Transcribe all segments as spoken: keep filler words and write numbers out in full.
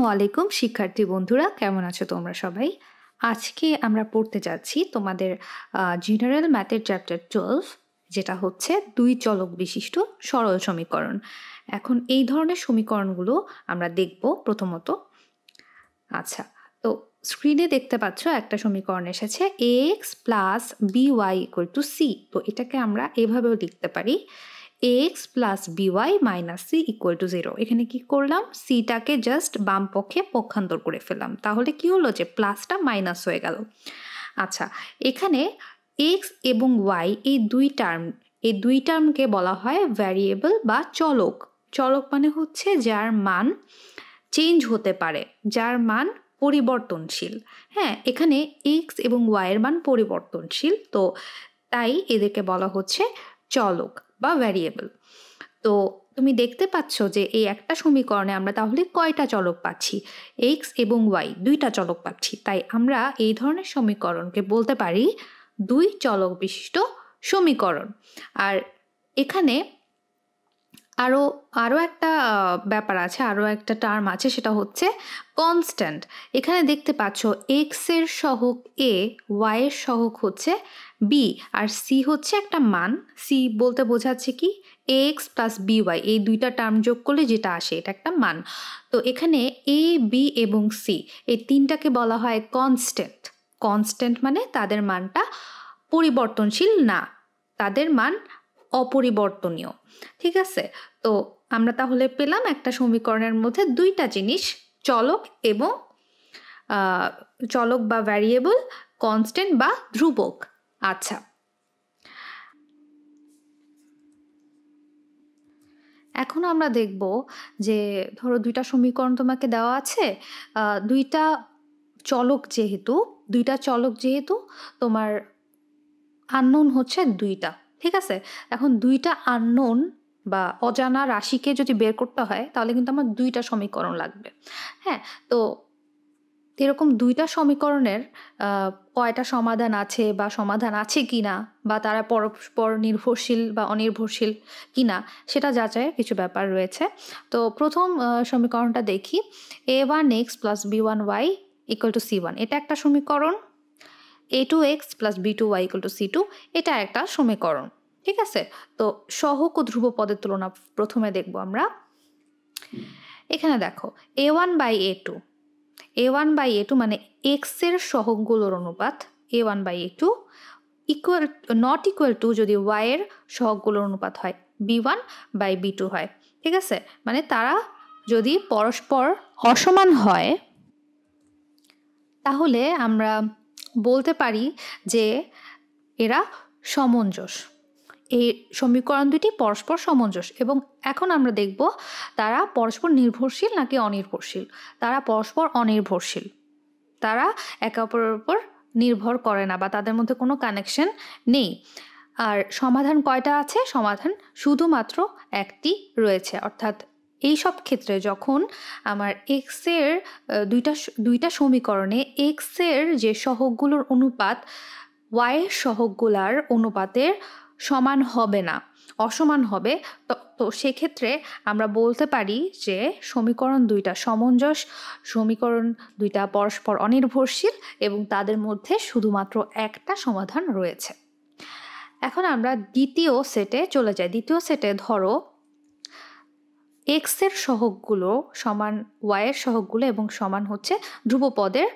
আসসালামু আলাইকুম শিক্ষার্থী বন্ধুরা, কেমন আছো তোমরা সবাই? আজকে আমরা পড়তে যাচ্ছি তোমাদের জেনারেল ম্যাথের চ্যাপ্টার টুয়েলভ, যেটা হচ্ছে দুই চলক বিশিষ্ট সরল সমীকরণ। এখন এই ধরনের সমীকরণগুলো আমরা দেখব প্রথমত। আচ্ছা, তো স্ক্রিনে দেখতে পাচ্ছ একটা সমীকরণ এসেছে x plus b y equal to c. তো এটাকে আমরা এভাবেও লিখতে পারি x plus b y minus c equal to zero. এখানে কী করলাম, সিটাকে জাস্ট বাম পক্ষে পক্ষান্তর করে ফেললাম, তাহলে কি হলো যে প্লাসটা মাইনাস হয়ে গেল। আচ্ছা, এখানে এক্স এবং ওয়াই এই দুই টার্ম, এই দুই টার্মকে বলা হয় ভ্যারিয়েবল বা চলক। চলক মানে হচ্ছে যার মান চেঞ্জ হতে পারে, যার মান পরিবর্তনশীল। হ্যাঁ, এখানে এক্স এবং ওয়াইয়ের মান পরিবর্তনশীল, তো তাই এদেরকে বলা হচ্ছে চলক বা ভ্যারিয়েবল। তো তুমি দেখতে পাচ্ছ যে এই একটা সমীকরণে আমরা তাহলে কয়টা চলক পাচ্ছি, এক্স এবং ওয়াই দুইটা চলক পাচ্ছি। তাই আমরা এই ধরনের সমীকরণকে বলতে পারি দুই চলক বিশিষ্ট সমীকরণ। আর এখানে আরও আরও একটা ব্যাপার আছে, আরও একটা টার্ম আছে, সেটা হচ্ছে কনস্ট্যান্ট। এখানে দেখতে পাচ্ছ এক্সের সহগ এ, ওয়াইয়ের সহগ হচ্ছে বি, আর সি হচ্ছে একটা মান। সি বলতে বোঝাচ্ছে কি এক্স প্লাস বি ওয়াই, এই দুইটা টার্ম যোগ করলে যেটা আসে এটা একটা মান। তো এখানে এ, বি এবং সি এই তিনটাকে বলা হয় কনস্ট্যান্ট। কনস্ট্যান্ট মানে তাদের মানটা পরিবর্তনশীল না, তাদের মান অপরিবর্তনীয়। ঠিক আছে, তো আমরা তাহলে পেলাম একটা সমীকরণের মধ্যে দুইটা জিনিস, চলক এবং চলক বা ভ্যারিয়েবল, কনস্ট্যান্ট বা ধ্রুবক। আচ্ছা, এখন আমরা দেখব যে ধরো দুইটা সমীকরণ তোমাকে দেওয়া আছে, দুইটা চলক যেহেতু দুইটা চলক যেহেতু তোমার আননোন হচ্ছে দুইটা। ঠিক আছে, এখন দুইটা আননোন বা অজানা রাশিকে যদি বের করতে হয় তাহলে কিন্তু আমার দুইটা সমীকরণ লাগবে। হ্যাঁ, তো এরকম দুইটা সমীকরণের কয়টা সমাধান আছে বা সমাধান আছে কি না, বা তারা পরস্পর নির্ভরশীল বা অনির্ভরশীল কি না, সেটা যাচাইয়ের কিছু ব্যাপার রয়েছে। তো প্রথম সমীকরণটা দেখি, a one x plus b one y equal to c one, এটা একটা সমীকরণ। A two x plus b two y equal to c two, এটা একটা সমীকরণ। ঠিক আছে, তো সহগ ও ধ্রুব পদের তুলনা প্রথমে দেখব আমরা। এখানে দেখো a one by a two, a one by a two মানে এক্সের সহগগুলোর অনুপাত, a one by a two equal not equal to যদি ওয়াইয়ের সহগগুলোর অনুপাত হয় b one by b two হয়। ঠিক আছে, মানে তারা যদি পরস্পর অসমান হয় তাহলে আমরা বলতে পারি যে এরা সমঞ্জস, এই সমীকরণ দুটি পরস্পর সমঞ্জস। এবং এখন আমরা দেখব তারা পরস্পর নির্ভরশীল নাকি অনির্ভরশীল। তারা পরস্পর অনির্ভরশীল, তারা একে অপরের উপর নির্ভর করে না বা তাদের মধ্যে কোনো কানেকশন নেই। আর সমাধান কয়টা আছে? সমাধান শুধুমাত্র একটি রয়েছে। অর্থাৎ এই সব ক্ষেত্রে যখন আমার এক্সের দুইটা দুইটা সমীকরণে এক্সের যে সহগগুলোর অনুপাত ওয়াইয়ের সহগগুলার অনুপাতের সমান হবে না, অসমান হবে, তো তো সেক্ষেত্রে আমরা বলতে পারি যে সমীকরণ দুইটা সমঞ্জস, সমীকরণ দুইটা পরস্পর অনির্ভরশীল এবং তাদের মধ্যে শুধুমাত্র একটা সমাধান রয়েছে। এখন আমরা দ্বিতীয় সেটে চলে যাই। দ্বিতীয় সেটে ধরো এক্সের সহগগুলো সমান ওয়াইয়ের সহগগুলো এবং সমান হচ্ছে ধ্রুবপদের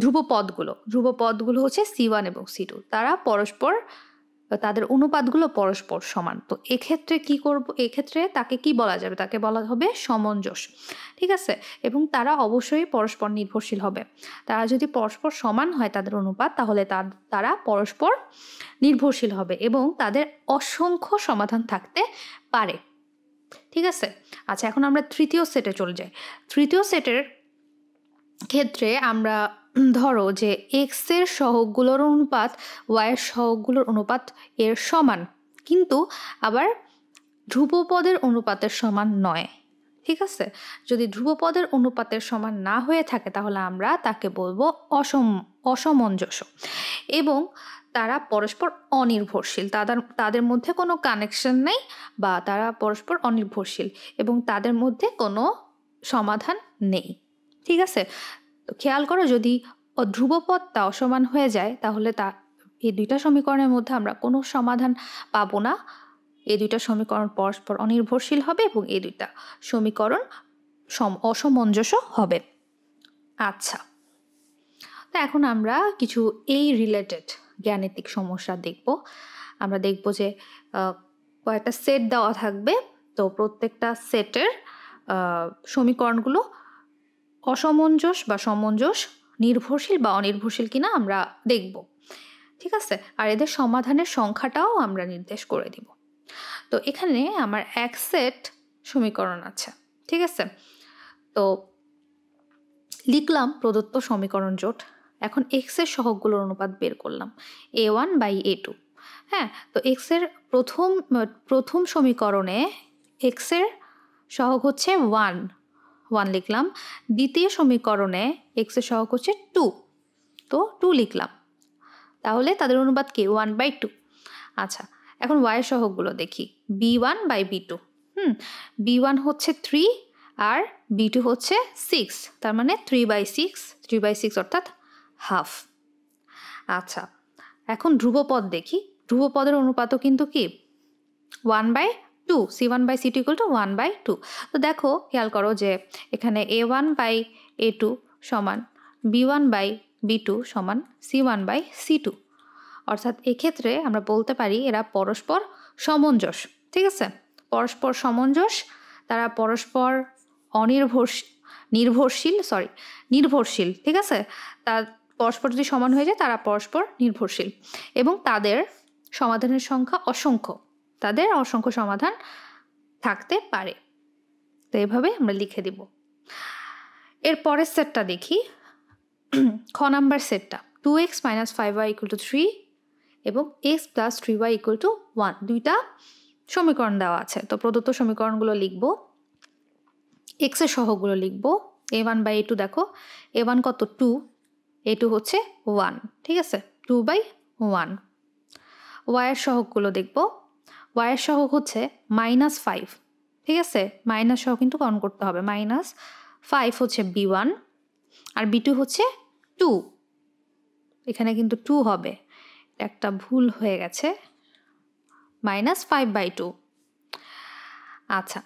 ধ্রুবপদগুলো ধ্রুবপদগুলো হচ্ছে সি ওয়ান এবং সি টু, তারা পরস্পর তাদের অনুপাতগুলো পরস্পর সমান। তো এক্ষেত্রে কি করব, এক্ষেত্রে তাকে কি বলা যাবে? তাকে বলা হবে সমঞ্জস। ঠিক আছে, এবং তারা অবশ্যই পরস্পর নির্ভরশীল হবে। তারা যদি পরস্পর সমান হয় তাদের অনুপাত, তাহলে তার তারা পরস্পর নির্ভরশীল হবে এবং তাদের অসংখ্য সমাধান থাকতে পারে। ঠিক আছে, আচ্ছা এখন আমরা তৃতীয় সেটে চলে যাই। তৃতীয় সেটের ক্ষেত্রে আমরা ধরো যে এক্সের সহগগুলোর অনুপাত ওয়াইয়ের সহগগুলোর অনুপাত এর সমান, কিন্তু আবার ধ্রুবপদের অনুপাতের সমান নয়। ঠিক আছে, যদি ধ্রুবপদের অনুপাতের সমান না হয়ে থাকে তাহলে আমরা তাকে বলবো অসম অসমঞ্জস এবং তারা পরস্পর অনির্ভরশীল, তাদের তাদের মধ্যে কোনো কানেকশন নেই বা তারা পরস্পর অনির্ভরশীল এবং তাদের মধ্যে কোনো समाधान नहीं। ठीक आछे, तो खेयाल करो जदि ध्रुवपदटा असमान हये जाय ताहले ता এই দুইটা সমীকরণের মধ্যে আমরা কোনো সমাধান পাবো না। এই দুইটা সমীকরণ পরস্পর অনির্ভরশীল হবে এবং এই দুইটা সমীকরণ অসামঞ্জস্য হবে। আচ্ছা, তো এখন আমরা কিছু এই রিলেটেড গাণিতিক সমস্যা দেখব। আমরা দেখব যে কয়েকটা সেট দেওয়া থাকবে, তো প্রত্যেকটা সেটের সমীকরণগুলো অসামঞ্জস্য বা সামঞ্জস্য, নির্ভরশীল বা অনির্ভরশীল কিনা আমরা দেখব। ঠিক আছে, আর এদের সমাধানের সংখ্যাটাও আমরা নির্দেশ করে দিব। তো এখানে আমার এক সেট সমীকরণ আছে। ঠিক আছে, তো লিখলাম প্রদত্ত সমীকরণ জোট। এখন এক্স এর সহগগুলোর অনুপাত বের করলাম, a one by a two. হ্যাঁ, তো এক্স এর প্রথম প্রথম সমীকরণে এক্স এর সহগ হচ্ছে ওয়ান, ওয়ান লিখলাম। দ্বিতীয় সমীকরণে এক্স এর সহগ হচ্ছে টু, তো টু লিখলাম। তাহলে তাদের অনুপাত কি? One by two. আচ্ছা, এখন ওয়াই এর সহগগুলো দেখি, b one by b two. হুম, বি ওয়ান হচ্ছে থ্রি আর বি টু হচ্ছে সিক্স, তার মানে three by six, three by six অর্থাৎ হাফ। আচ্ছা, এখন ধ্রুবপদ দেখি। ধ্রুবপদের অনুপাতও কিন্তু কি? One by two, c one by c two equal to one by two. তো দেখো, খেয়াল করো যে এখানে a one by a two সমান b one by b two সমান c one by c two, অর্থাৎ এক্ষেত্রে আমরা বলতে পারি এরা পরস্পর সামঞ্জস্য। ঠিক আছে, পরস্পর সামঞ্জস্য, তারা পরস্পর অনির্ভরশীল, নির্ভরশীল সরি নির্ভরশীল। ঠিক আছে, তা পরস্পর যদি সমান হয়ে যায় তারা পরস্পর নির্ভরশীল, এবং তাদের সমাধানের সংখ্যা অসংখ্য, তাদের অসংখ্য সমাধান থাকতে পারে। তো এভাবে আমরা লিখে দিব। এর পরের সেটটা দেখি, খ নাম্বার সেটটা, two x minus five y equal to three এবং x plus three y equal to one, দুইটা সমীকরণ দেওয়া আছে। তো প্রদত্ত সমীকরণগুলো লিখব, এক্সের সহগুলো লিখব। A one by a two দেখো, এ ওয়ান কত? টু, এ টু হচ্ছে ওয়ান। ঠিক আছে, টু বাই ওয়ান। ওয়াইয়ের সহগুলো দেখব, ওয়াইয়ের সহগ হচ্ছে মাইনাস ফাইভ। ঠিক আছে, মাইনাস সহ কিন্তু কন করতে হবে, মাইনাস ফাইভ হচ্ছে বি ওয়ান আর বি টু হচ্ছে টু, এখানে কিন্তু টু হবে, একটা ভুল হয়ে গেছে, মাইনাস ফাইভ বাই টু। আচ্ছা,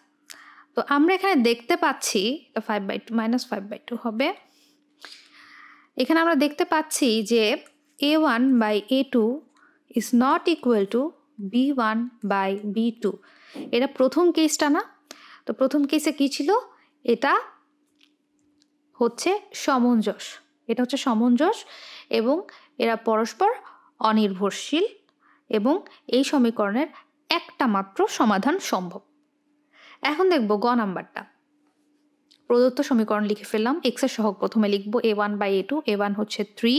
তো আমরা এখানে দেখতে পাচ্ছি five by two, minus five by two হবে। এখানে আমরা দেখতে পাচ্ছি যে a one by a two is not equal to b one by b two. এটা প্রথম কেসটা না, তো প্রথম কেসে কি ছিল? এটা হচ্ছে সামঞ্জস্য, এটা হচ্ছে সামঞ্জস্য এবং এরা পরস্পর অনির্ভরশীল, এবং এই সমীকরণের একটা মাত্র সমাধান সম্ভব। এখন দেখব গ নাম্বারটা, প্রদত্ত সমীকরণ লিখে ফেললাম। এক্স এর সহগ প্রথমে লিখব, a one by a two, a one হচ্ছে থ্রি,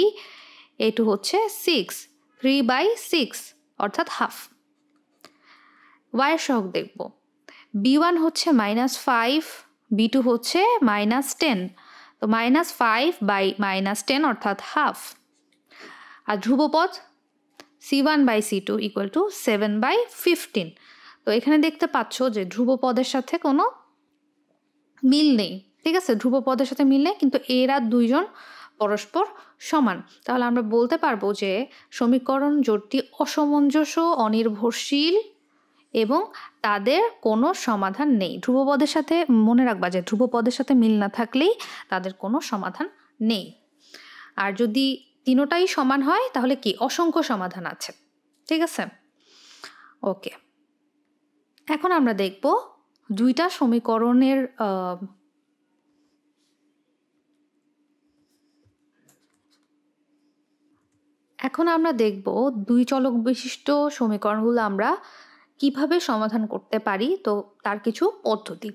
এ টু হচ্ছে সিক্স, থ্রি বাই সিক্স অর্থাৎ হাফ। ওয়াই এর সহগ দেখব, বি ওয়ান হচ্ছে মাইনাস ফাইভ, বি টু হচ্ছে মাইনাস টেন, তো minus five by minus ten অর্থাৎ হাফ। আর ধ্রুবপদ c one by c two equal to seven by fifteen. তো এখানে দেখতে পাচ্ছ যে ধ্রুবপদের সাথে কোনো মিল নেই। ঠিক আছে, ধ্রুবপদের সাথে মিল নেই, কিন্তু এরা দুইজন পরস্পর সমান। তাহলে আমরা বলতে পারবো যে সমীকরণ জোটটি অসামঞ্জস্য, অনির্ভরশীল এবং তাদের কোনো সমাধান নেই। ধ্রুবপদের সাথে মনে রাখবা যে ধ্রুবপদের সাথে মিল না থাকলেই তাদের কোনো সমাধান নেই। আর যদি তিনোটাই সমান হয় তাহলে কি? অসংখ্য সমাধান আছে। ঠিক আছে, ওকে। এখন আমরা দেখব দুইটা সমীকরণের এখন আমরা দেখব দুই চলক বিশিষ্ট সমীকরণগুলো আমরা কিভাবে সমাধান করতে পারি, তো তার কিছু পদ্ধতি।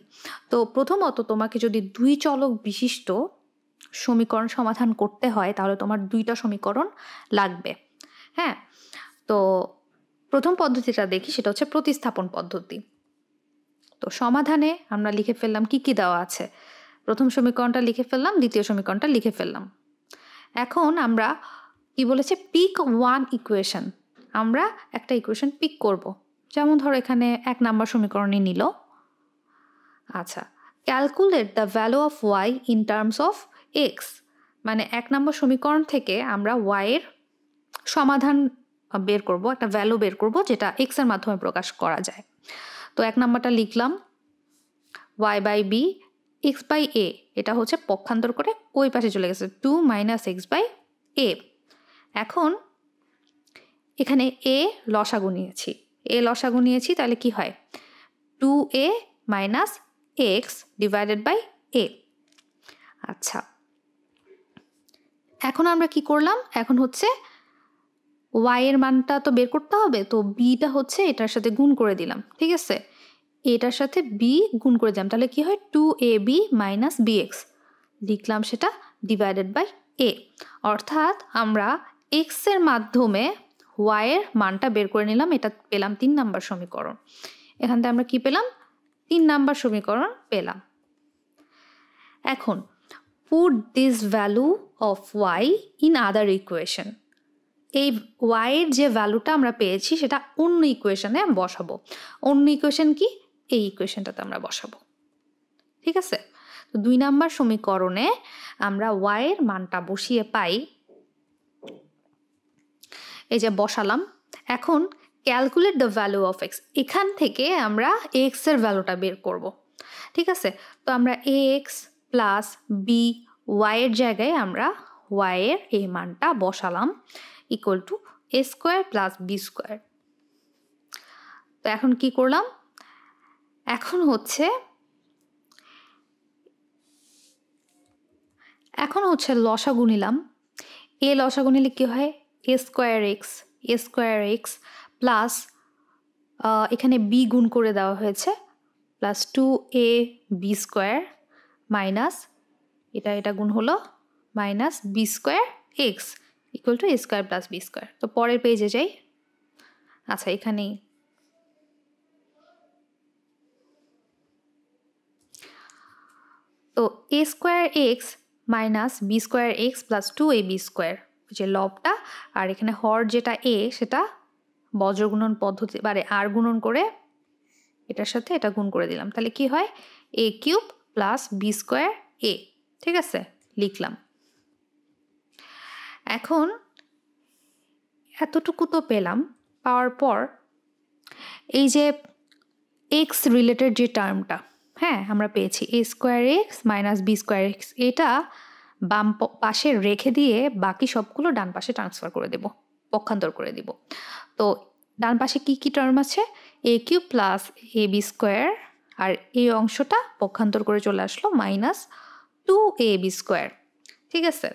তো প্রথমত, তোমাকে যদি দুই চলক বিশিষ্ট সমীকরণ সমাধান করতে হয় তাহলে তোমার দুইটা সমীকরণ লাগবে। হ্যাঁ, তো প্রথম পদ্ধতিটা দেখি, সেটা হচ্ছে প্রতিস্থাপন পদ্ধতি। তো সমাধানে আমরা লিখে ফেললাম কি কি দেওয়া আছে। প্রথম সমীকরণটা লিখে ফেললাম, দ্বিতীয় সমীকরণটা লিখে ফেললাম। এখন আমরা কি বলেছে? Pick one equation. আমরা একটা ইকুয়েশন পিক করব, যেমন ধরো এখানে এক নাম্বার সমীকরণই নিল। আচ্ছা, calculate the value of y in terms of x, মানে এক নম্বর সমীকরণ থেকে আমরা ওয়াইয়ের সমাধান বের করব, একটা ভ্যালু বের করব যেটা এক্স এর মাধ্যমে প্রকাশ করা যায়। তো এক নম্বরটা লিখলাম y by b x by a, এটা হচ্ছে পক্ষান্তর করে ওই পাশে চলে গেছে two minus x by a. এখন এখানে এ লসাগু নিয়েছি, এ লসাগু নিয়েছি তাহলে কি হয় two a minus x divided by a. আচ্ছা এখন আমরা কি করলাম, এখন হচ্ছে ওয়াই এর মানটা তো বের করতে হবে, তো বিটা হচ্ছে এটার সাথে গুণ করে দিলাম, ঠিক আছে এটার সাথে বি গুণ করে দিলাম, তাহলে কি হয় two a b minus b x লিখলাম, সেটা ডিভাইডেড বাই এ। অর্থাৎ আমরা এক্স এর মাধ্যমে ওয়াই এর মানটা বের করে নিলাম, এটা পেলাম তিন নাম্বার সমীকরণ। এখান থেকে আমরা কি পেলাম তিন নাম্বার সমীকরণ পেলাম। এখন put this value of y in other equation, এই ওয়াইয়ের যে ভ্যালুটা আমরা পেয়েছি সেটা অন্য ইকুয়েশনে বসাবো। অন্য ইকুয়েশন কি, এই ইকুয়েশনটাতে আমরা বসাবো, ঠিক আছে। তো দুই নাম্বার সমীকরণে আমরা ওয়াইয়ের মানটা বসিয়ে পাই, এই যে বসালাম। এখন calculate the value of x, এখান থেকে আমরা এক্স এর ভ্যালুটা বের করব, ঠিক আছে। তো আমরা এ এক্স প্লাস বি ওয়াইয়ের জায়গায় আমরা ওয়াইয়ের এই মানটা বসালাম equal to a square plus b square. তো এখন কি করলাম, এখন হচ্ছে এখন হচ্ছে লসাগু নিলাম, এ লসাগু নিলে কি হয় a square x a square x plus এখানে বি গুণ করে দেওয়া হয়েছে plus two a b square minus এটা এটা গুণ হলো minus b square x equal to a square plus b square. তো পরের পেজে যাই। আচ্ছা এখানেই তো a square x minus b square x plus two a b square, যে লবটা আর এখানে হর যেটা এ সেটা বজ্রগুণন পদ্ধতি মানে আর গুণন করে এটার সাথে এটা গুণ করে দিলাম, তাহলে কি হয় a cube plus b square a, ঠিক আছে লিখলাম। এখন এতটুকু তো পেলাম, পাওয়ার পর এই যে এক্স রিলেটেড যে টার্মটা হ্যাঁ আমরা পেয়েছি a square x minus b square x, এটা বাম পাশে রেখে দিয়ে বাকি সবগুলো ডান পাশে ট্রান্সফার করে দেব, পক্ষান্তর করে দিব। তো ডান পাশে কি কি টার্ম আছে a cube plus a b square, আর এই অংশটা পক্ষান্তর করে চলে আসলো minus two a b square, ঠিক আছে।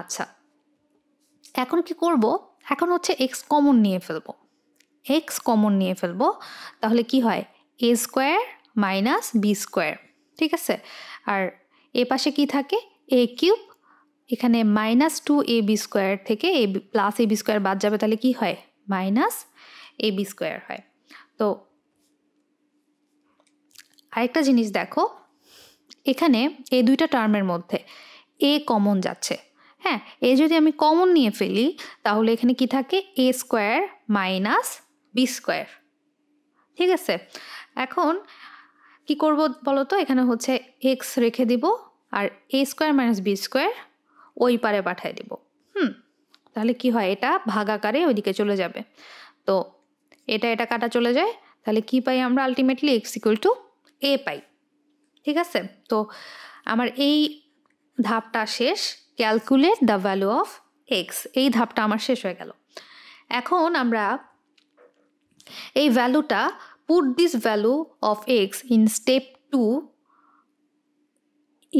আচ্ছা এখন কি করব, এখন হচ্ছে এক্স কমন নিয়ে ফেলবো, এক্স কমন নিয়ে ফেলবো তাহলে কি হয় a square minus b square, ঠিক আছে। আর এ পাশে কি থাকে এ কিউব, এখানে minus two a b square থেকে a plus a b square বাদ যাবে, তাহলে কি হয় মাইনাস এ বি স্কোয়ার হয়। তো আরেকটা জিনিস দেখো, এখানে এই দুইটা টার্মের মধ্যে এ কমন যাচ্ছে, হ্যাঁ এ যদি আমি কমন নিয়ে ফেলি তাহলে এখানে কি থাকে a square minus b square, ঠিক আছে। এখন কি করব বলো তো, এখানে হচ্ছে এক্স রেখে দিব আর a square minus b square ওই পারে পাঠিয়ে দিব, হুম তাহলে কি হয় এটা ভাগাকারে ওইদিকে চলে যাবে। তো এটা এটা কাটা চলে যায়, তাহলে কি পাই আমরা ultimately x equal to a পাই, ঠিক আছে। তো আমার এই ধাপটা শেষ, calculate the value of x, এই ধাপটা আমার শেষ হয়ে গেল। এখন আমরা এই ভ্যালুটা put this value of x in step two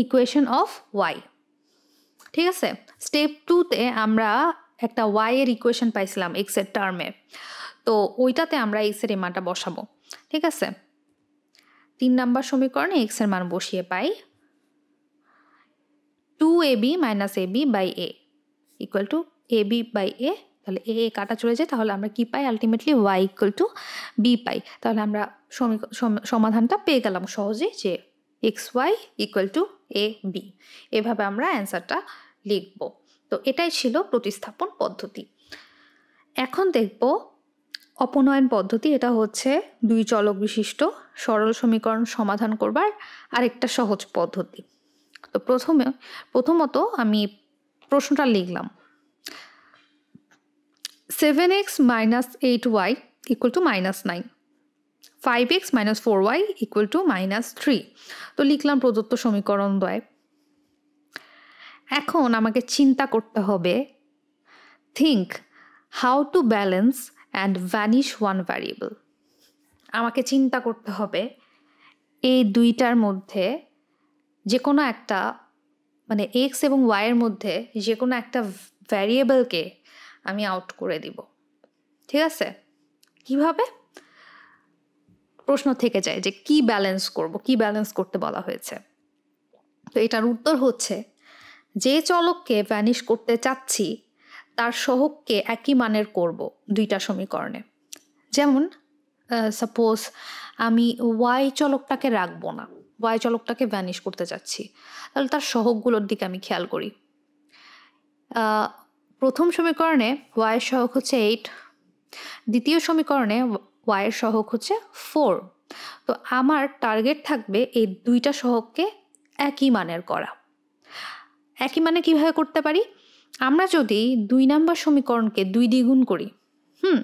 equation of y, ঠিক আছে। স্টেপ টুতে আমরা একটা ওয়াই এর ইকুয়েশন পাইছিলাম এক্স এর টার্মে, তো ওইটাতে আমরা এক্স এর মানটা বসাবো, ঠিক আছে। তিন নাম্বার সমীকরণে এক্স এর মান বসিয়ে পাই two a b minus a b by a equal to a b by a, তাহলে এ এ কাটা চলে যায়, তাহলে আমরা কি পাই ultimately y equal to b পাই। তাহলে আমরা সমাধানটা পেয়ে গেলাম সহজেই, যে x y equal to a b, এভাবে আমরা অ্যান্সারটা লিখব। তো এটাই ছিল প্রতিস্থাপন পদ্ধতি। এখন দেখব অপনয়ন পদ্ধতি, এটা হচ্ছে দুই চলক বিশিষ্ট सरल समीकरण समाधान करबार आरेकटा सहज पद्धति। तो प्रथमे प्रथमत आमी प्रश्नटा लिखलाम seven x minus eight y equal to minus nine, five x minus four y equal to minus three. तो लिखलाम प्रदत्त समीकरण द्वय। एखन आमाके चिंता करते होबे think how to balance and vanish one variable. आमाके चिंता करते होबे ए दुइटार मध्य जेकोनो एकटा माने एक्स एबं वाइएर मध्य जेकोनो एकटा वैरिएबल के आमी आउट करे दिब। ठीक आछे, किभाबे प्रश्न थेके जाय जे की बैलेंस करब, की बैलेंस करते बला हयेछे। तो एटार उत्तर हच्छे जे चलकके वैनिश करते चाচ্ছি तार सहगके एकই মানের করব দুইটা সমীকরণে। যেমন সাপোজ আমি y চলকটাকে রাখব না, y চলকটাকে ভ্যানিশ করতে যাচ্ছি, তাহলে তার সহগগুলোর দিকে আমি খেয়াল করি। প্রথম সমীকরণে y এর সহগ হচ্ছে আট, দ্বিতীয় সমীকরণে y এর সহগ হচ্ছে চার। তো আমার টার্গেট থাকবে এই দুইটা সহগকে একই মানের করা। একই মানে কিভাবে করতে পারি? আমরা যদি দুই নাম্বার সমীকরণকে দুই দিয়ে গুণ করি, হুম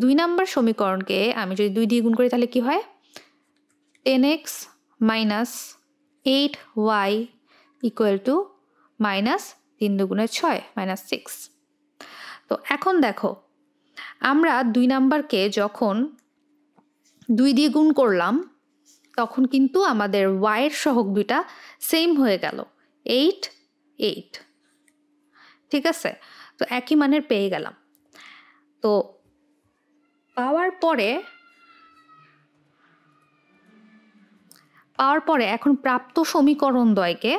দুই নাম্বার সমীকরণকে আমি যদি দুই দিয়ে গুণ করি তাহলে কি হয়? Ten x minus eight y equal to minus তিন দুগুণে ছয় মাইনাস সিক্স। তো এখন দেখো আমরা দুই নাম্বারকে যখন দুই দিয়ে গুণ করলাম তখন কিন্তু আমাদের ওয়াইয়ের সহগ দুইটা সেম হয়ে গেল এইট এইট। ঠিক আছে, তো একই মানের পেয়ে গেলাম। তো পাওয়ার পরে পাওয়ার পরে এখন প্রাপ্ত সমীকরণ দ্বয়কে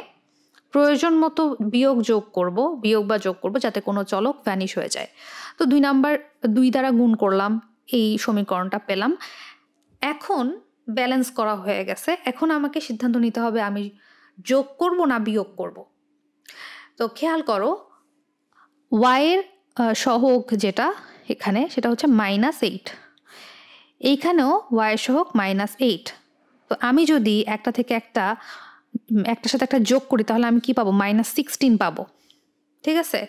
প্রয়োজন মতো বিয়োগ যোগ করব, বিয়োগ বা যোগ করব যাতে কোনো চলক ভ্যানিশ হয়ে যায়। তো দুই নাম্বার দুই দ্বারা গুণ করলাম, এই সমীকরণটা পেলাম। এখন ব্যালেন্স করা হয়ে গেছে। এখন আমাকে সিদ্ধান্ত নিতে হবে আমি যোগ করব না বিয়োগ করব। তো খেয়াল করো ওয়াইয়ের সহগ যেটা এখানে সেটা হচ্ছে মাইনাস এইট, এইখানেও ওয়াইয়ের সহগ মাইনাস এইট। তো আমি যদি একটা থেকে একটা একটার সাথে একটা যোগ করি তাহলে আমি কি পাবো? মাইনাস সিক্সটিন পাবো। ঠিক আছে,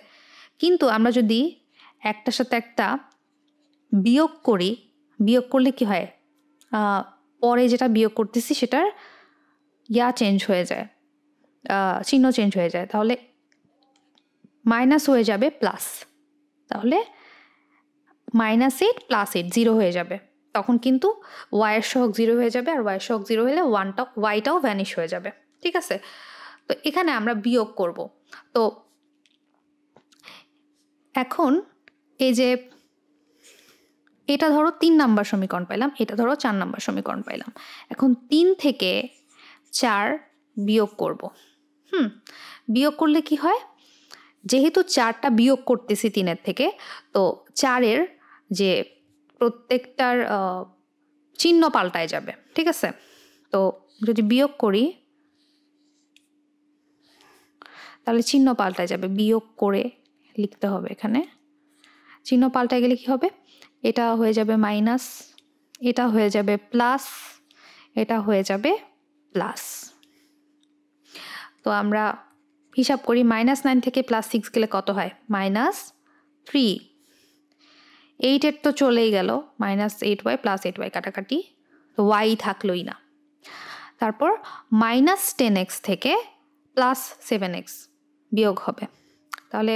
কিন্তু আমরা যদি একটার সাথে একটা বিয়োগ করি, বিয়োগ করলে কি হয়? পরে যেটা বিয়োগ করতেছি সেটার ইয়া চেঞ্জ হয়ে যায়, চিহ্ন চেঞ্জ হয়ে যায়, তাহলে মাইনাস হয়ে যাবে প্লাস। তাহলে minus eight plus eight zero হয়ে যাবে। তখন কিন্তু ওয়াইয়ের সহগ জিরো হয়ে যাবে, আর ওয়াইয়ের সহগ জিরো হলে ওয়ানটা ওয়াইটাও ভ্যানিশ হয়ে যাবে। ঠিক আছে, তো এখানে আমরা বিয়োগ করব। তো এখন এই যে এটা ধরো তিন নাম্বার সমীকরণ পাইলাম, এটা ধরো চার নাম্বার সমীকরণ পাইলাম। এখন তিন থেকে চার বিয়োগ করব। হুম বিয়োগ করলে কি হয়? যেহেতু চারটা বিয়োগ করতেছি তিনের থেকে, তো চারের যে প্রত্যেকটার চিহ্ন পাল্টায় যাবে। ঠিক আছে, তো যদি বিয়োগ করি তাহলে চিহ্ন পাল্টায় যাবে, বিয়োগ করে লিখতে হবে। এখানে চিহ্ন পাল্টায় গেলে কি হবে? এটা হয়ে যাবে মাইনাস, এটা হয়ে যাবে প্লাস, এটা হয়ে যাবে প্লাস। তো আমরা হিসাব করি মাইনাস নাইন থেকে প্লাস সিক্স গেলে কত হয়? Minus three. এইটের তো চলেই গেল, minus eight y plus eight y কাটাকাটি, তো ওয়াই থাকলোই না। তারপর মাইনাস টেন এক্স থেকে প্লাস সেভেন এক্স বিয়োগ হবে, তাহলে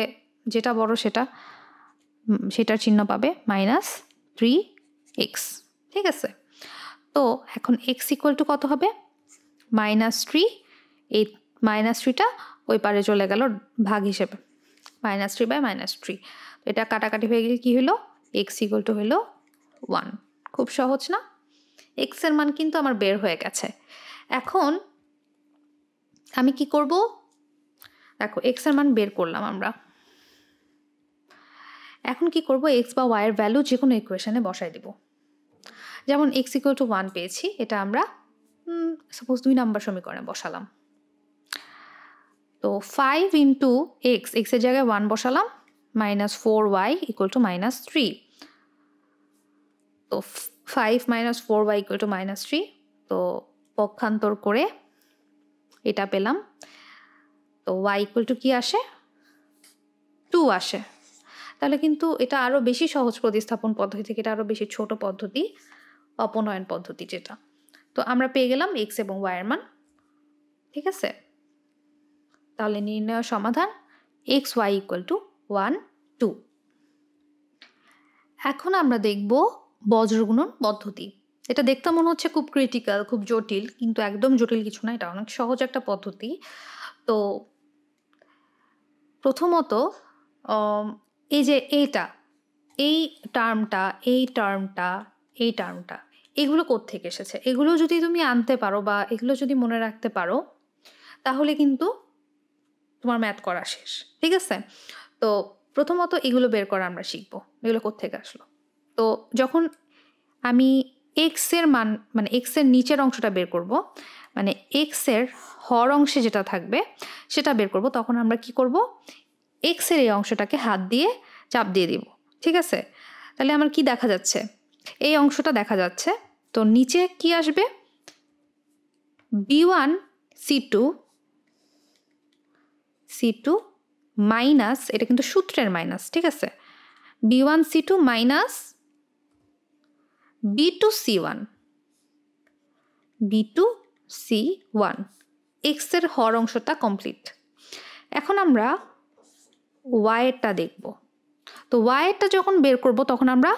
যেটা বড় সেটা সেটার চিহ্ন পাবে মাইনাস থ্রি এক্স। ঠিক আছে, তো এখন এক্স ইকুয়াল টু কত হবে? মাইনাস থ্রি, এই মাইনাস থ্রিটা ওই পারে চলে গেল ভাগ হিসেবে, minus three by minus three. এটা কাটাকাটি হয়ে গেলে কী হলো? এক্স ইকুয়াল টু হলো ওয়ান। খুব সহজ না? এক্সের মান কিন্তু আমার বের হয়ে গেছে। এখন আমি কি করব? দেখো এক্সের মান বের করলাম আমরা, এখন কি করব? এক্স বা ওয়াইয়ের ভ্যালু যে কোনো ইকুয়েশানে বসাই দেব। যেমন এক্স ইকুয়াল টু ওয়ান পেয়েছি, এটা আমরা সাপোজ দুই নাম্বার সমীকরণে বসালাম। তো ফাইভ ইন্টু এক্স, এক্সের জায়গায় ওয়ান বসালাম, minus four y equal to minus three. তো five minus four y equal to minus three तो पक्षान्तर करे एटा पेलाम तो वाई इक्वल टू कि आसे टू आसे ताहले किन्तु एटा आरो बेशी सहज प्रतिस्थापन पद्धति थेके एटा आरो बेशी छोटो पद्धति अपनयन पद्धति जेटा तो आमरा पेये गेलाम एक्स एबं वाई एर मान ठीक आछे ताहले निर्णय समाधान x y equal to one two. एखन आमरा देखबो বজ্রগুণন পদ্ধতি। এটা দেখতে মনে হচ্ছে খুব ক্রিটিক্যাল খুব জটিল কিন্তু একদম জটিল কিছু না, এটা অনেক সহজ একটা পদ্ধতি। তো প্রথমত এই যে এইটা এই টার্মটা এই টার্মটা এই টার্মটা এগুলো কোথা থেকে এসেছে এগুলো যদি তুমি আনতে পারো বা এগুলো যদি মনে রাখতে পারো তাহলে কিন্তু তোমার ম্যাথ করা শেষ, ঠিক আছে। তো প্রথমত এগুলো বের করা আমরা শিখবো এগুলো কোথা থেকে আসলো। তো যখন আমি এক্স এর মান মানে এক্স এর নিচের অংশটা বের করব মানে এক্স এর হর অংশে যেটা থাকবে সেটা বের করব তখন আমরা কি করব এক্স এর এই অংশটাকে হাত দিয়ে চাপ দিয়ে দেব, ঠিক আছে। তাহলে আমার কি দেখা যাচ্ছে এই অংশটা দেখা যাচ্ছে তো নিচে কি আসবে b one c two c two minus এটা কিন্তু সূত্রের মাইনাস, ঠিক আছে b one c two minus b two c one b two c one x एर हर अंशटा कमप्लीट। एखन आमरा वाई टा देखबो तो वाई टा जखन बेर करबो तखन आमरा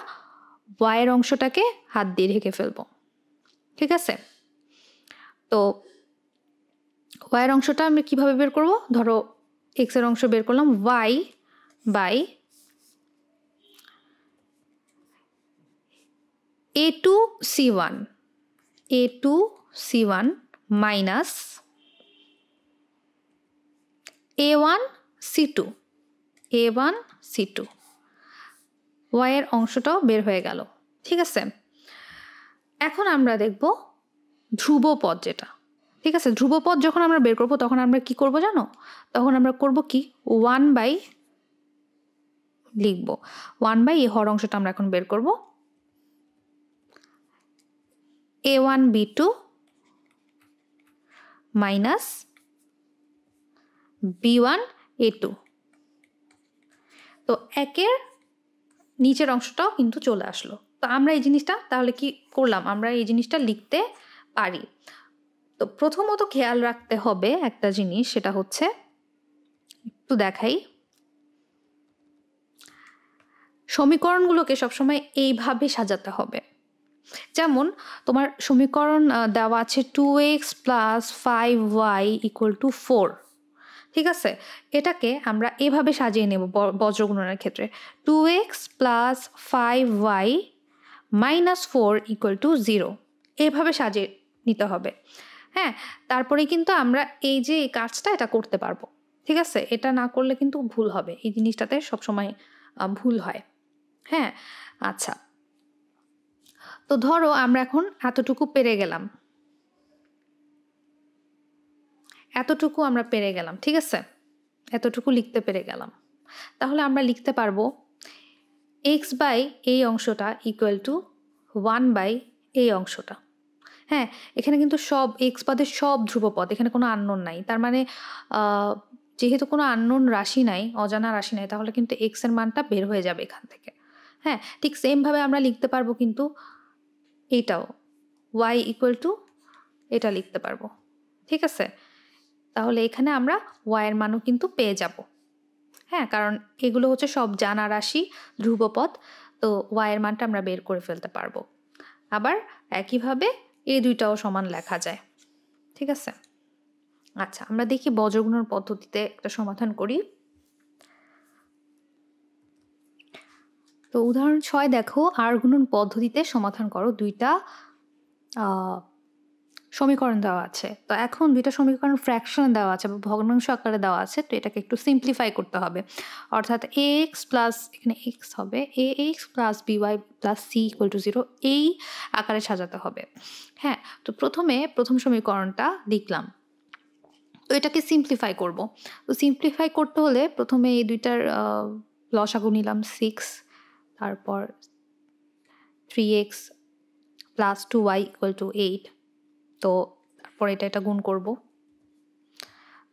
वाई एर अंशटाके हाथ दिए ढेके फेलबो, ठीक आछे। तो वाई एर अंशटा आमरा किभाबे बेर करबो धरो एक्स एर अंश बेर करलाम y by a two c one a two c one minus a one c two a one c two वायर अंशटाও বের হয়ে গেল, ঠিক আছে। এখন আমরা দেখব ধ্রুবপদ যেটা, ঠিক আছে। ধ্রুবপদ যখন আমরা বের করব তখন আমরা কি করব জানো তখন আমরা করব কি ওয়ান বাই লিখব ওয়ান বাই এই হর অংশটা আমরা এখন বের করব a one b two minus b one a two तो एकेर नीचेर अंशटाও किन्तु चले आसलो। तो आमरा एई जिनिसटा ताहले कि करलाम आमरा एई जिनिसटा लिखते पारी। तो प्रथमत खेयाल राखते होबे एकटा जिनिस सेटा होच्छे एकटु देखाई समीकरणगुलोके सबसमय एइभाবে সাজাতে হবে যেমন তোমার সমীকরণ দেওয়া আছে two x plus five y equal to four, ঠিক আছে। এটাকে আমরা এভাবে সাজিয়ে নেব বজ্রগুণনের ক্ষেত্রে two x plus five y minus four equal to zero এভাবে সাজিয়ে নিতে হবে, হ্যাঁ। তারপরে কিন্তু আমরা এই যে এই কাজটা এটা করতে পারবো, ঠিক আছে। এটা না করলে কিন্তু ভুল হবে এই জিনিসটাতে সবসময় ভুল হয়, হ্যাঁ। আচ্ছা তো ধরো আমরা এখন এতটুকু পেরে গেলাম এতটুকু আমরা পেরে গেলাম ঠিক আছে এতটুকু লিখতে পেরে গেলাম তাহলে আমরা লিখতে পারবো এক্স বাই এই অংশটা ইকুয়াল টু ওয়ান বাই এই অংশটা, হ্যাঁ। এখানে কিন্তু সব এক্স বাদের সব ধ্রুবপদ এখানে কোনো আননোন নাই তার মানে যেহেতু কোনো আননোন রাশি নাই অজানা রাশি নাই তাহলে কিন্তু এক্স এর মানটা বের হয়ে যাবে এখান থেকে, হ্যাঁ। ঠিক সেম ভাবে আমরা লিখতে পারবো কিন্তু এটাও y ইকুয়াল টু এটা লিখতে পারবো, ঠিক আছে। তাহলে এখানে আমরা y এর মানও কিন্তু পেয়ে যাব, হ্যাঁ কারণ এগুলো হচ্ছে সব জানা রাশি ধ্রুবপদ তো y এর মানটা আমরা বের করে ফেলতে পারবো। আবার একইভাবে এই দুইটাও সমান লেখা যায়, ঠিক আছে। আচ্ছা আমরা দেখি বজ্রগুণন পদ্ধতিতে একটা সমাধান করি। তো উদাহরণ ছয় দেখো আর গুণন পদ্ধতিতে সমাধান করো দুইটা সমীকরণ দেওয়া আছে তো এখন দুইটা সমীকরণ ফ্র্যাকশন দেওয়া আছে বা ভগ্নাংশ আকারে দেওয়া আছে তো এটাকে একটু সিম্পলিফাই করতে হবে অর্থাৎ এ এক্স প্লাস এখানে এক্স হবে a x plus b y plus c equal to zero এই আকারে সাজাতে হবে, হ্যাঁ। তো প্রথমে প্রথম সমীকরণটা লিখলাম তো এটাকে সিম্পলিফাই করব তো সিম্পলিফাই করতে হলে প্রথমে এই দুইটার লসাগু নিলাম সিক্স তারপর three x plus two y equal to eight तो पर एटा एटा गुण करब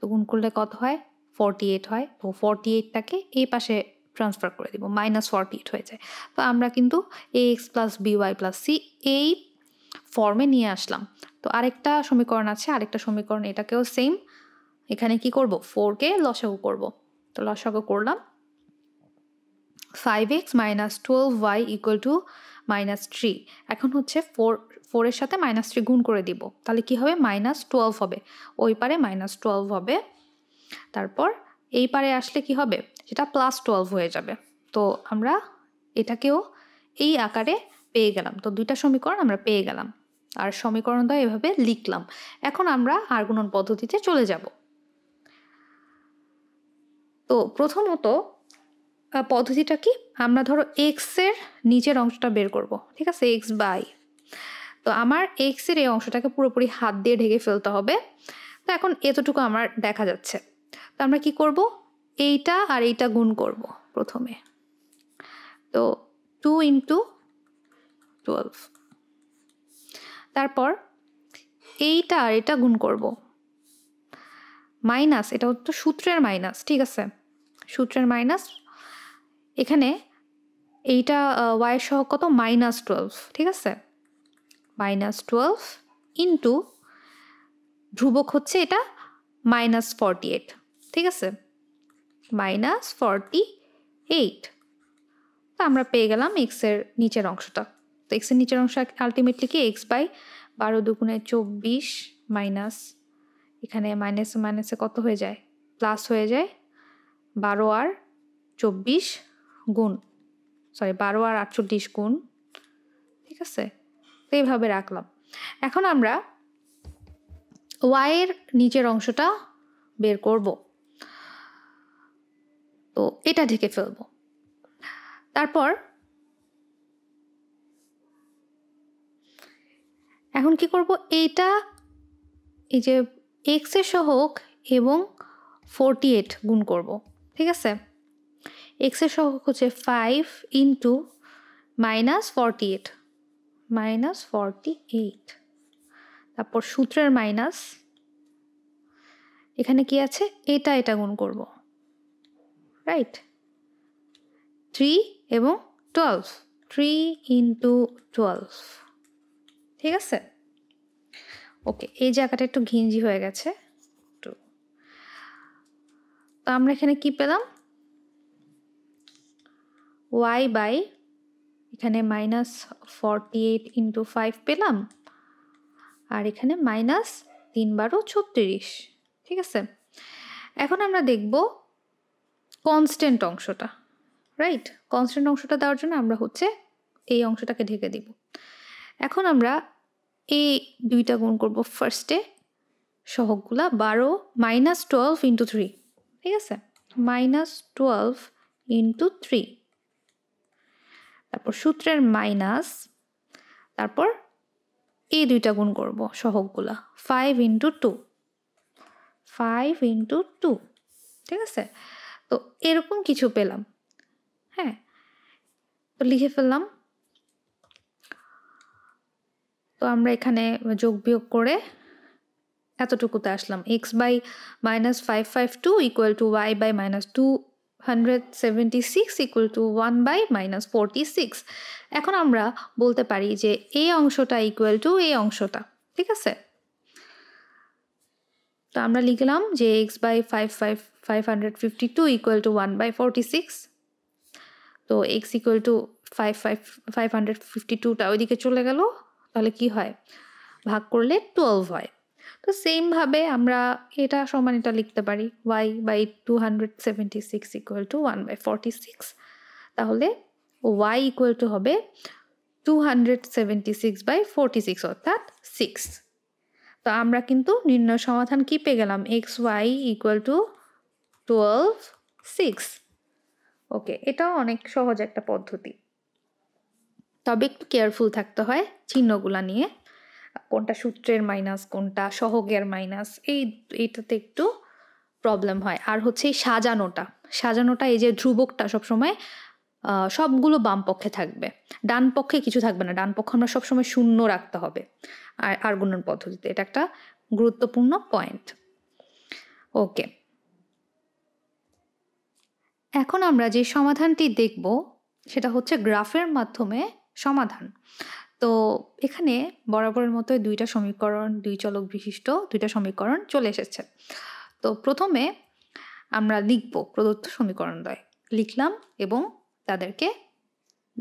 तो गुण करले कत हय फोर्टी एट हय तो फोर्टी एट टाके ए पाशे ट्रांसफार कर देव माइनस फोर्टी एट हो जाए तो आमरा किन्तु x plus b y plus c ए फर्मे निये आसलाम। तो आरेकटा समीकरण आछे आरेकटा समीकरण एटाकेओ सेम एखाने कि करब फोर के लसागु करब तो लसागु करलाम five x minus twelve y equal to minus three एखन होच्छे फोर फोर एर साथे माइनस थ्री गुण करे दिब ताहले कि होबे माइनस टुएल्व होबे ओई पारे माइनस टुएल्व होबे तारपर एई पारे आसले कि होबे सेटा प्लस टुएल्व हो जाबे तो आमरा एटाकेओ एई आकारे पेये गेलाम। तो दुइटा समीकरण आमरा पेये गेलाम आर समीकरण दा एभाबे लिखलाम। एखन आमरा आर गुणन पद्धतिते चले जाब। तो प्रथमत पद्धतिटा कि आमरा धरो एक्स एर निचेर अंशटा बेर करब ठीक आछे एक्स बाई तो आमार एक्स एर अंशटाके पुरोपुरि हाथ दिये ढेके फेलते होबे तो एखन एतटुकु आमार देखा जाच्छे तो आमरा कि करब एइटा आर एइटा गुण करब प्रथमे तो टू इनटू टुएल्व तारपर एइटा आर एइटा गुण करब माइनस एटा तो सूत्रेर माइनस ठीक आछे सूत्रेर माइनस एखाने एइटा वाई सह कत माइनस टुएल्व ठीक है माइनस टुएल्व इंटू ध्रुवक होच्छे एटा माइनस फोर्टी एट ठीक है माइनस फोर्टी एट तो आमरा पेये गेलाम एक्सर नीचेर अंशटा तो एक्सर नीचेर अंश आल्टिमेटली कि एक्स बाई बारो दुगुणे चौबीस माइनस एखाने माइनस माइनस कत हो जाए प्लस हो जाए बारो और चौबीस गुण सरि बारो और आठचल्लिस गुण ठीक है तो ये रखल। एखन आमरा वाइर नीचेर अंशटा बेर करब तो एटा ढेके फेलबो तारपर एखन कि करब एटा ए जे एक्स एर सहग एवं फोर्टी एट गुण करब ठीक है एक्स एर सहग होच्छे five into minus forty eight minus forty eight तारपर सूत्रेर माइनस एखाने कि आछे एटा एटा गुण करब राइट थ्री एवं टुएल्व थ्री इंटू टुएल्व ठीक आछे ओके एई जायगाटा एकटु घिंजी हये गेछे तो आमरा एखाने कि पेलाम y बाई एखाने minus forty eight into five पेलाम और एखाने माइनस तीन बारो छत्रिश ठीक है। एखन आमरा देखब कन्सटैंट अंशटा राइट कन्सटैंट अंशटा देवार जोन्नो आमरा होच्छे एई अंशटाके ढेके देब। एखन आमरा एई दुइटा गुण करब फार्स्टे सहगगुला बारो माइनस टुएल्व इंटू थ्री ठीक है माइनस टुएल्व इंटू थ्री तारपर सूत्रेर माइनस तारपर ए दुइटा गुण करब सहगगुला five into two five into two ठीक है तो एरकम किछु पेलाम हाँ तो लिखे फेललाम तो आमरा एखाने जोग बियोग करे एतटुकुते आसलाम x by minus five five two equal to y by minus two hundred seventy six equal to one by minus forty six एखन आमरा बोलते पारी जे ए अंशटा इक्वल टू ए अंशटा ठीक आछे तो आमरा लिखलाम जे x by five five five hundred fifty two equal to one by forty six तो x equal to five five five hundred fifty टूटा ओइदिके चले गेलो ताहले कि हय भाग करले टुएल्व हय तो सेम भावे आमरा एटा समान एटा लिखते पारी y by two hundred seventy six equal to one by forty six ताहले वाई इक्वल टू हबे two hundred seventy six by forty six अर्थात सिक्स तो आमरा किन्तु निर्णय समाधान कि पेये गेलाम x y equal to twelve six okay एटा अनेक सहज एक पद्धति तबे एकटु केयरफुल थाकते हय चिह्नगुला निये कोनटा सूत्रेर माइनस कोनटा सहगेर माइनस एइटाते एकटु प्रब्लेम हय आर होच्छे साजानोटा साजानोटा एइ जे ध्रुवकटा सब समय সবগুলো বাম পক্ষে থাকবে, ডান পক্ষে কিছু থাকবে না। ডান পক্ষ আমরা সবসময় শূন্য রাখতে হবে আর গুণন পদ্ধতিতে, এটা একটা গুরুত্বপূর্ণ পয়েন্ট। ওকে, এখন আমরা যে সমাধানটি দেখব সেটা হচ্ছে গ্রাফের মাধ্যমে সমাধান। তো এখানে বরাবরের মতো দুইটা সমীকরণ, দুই চলক বিশিষ্ট দুইটা সমীকরণ চলে এসেছে। তো প্রথমে আমরা লিখব প্রদত্ত সমীকরণদ্বয়, লিখলাম এবং তাদেরকে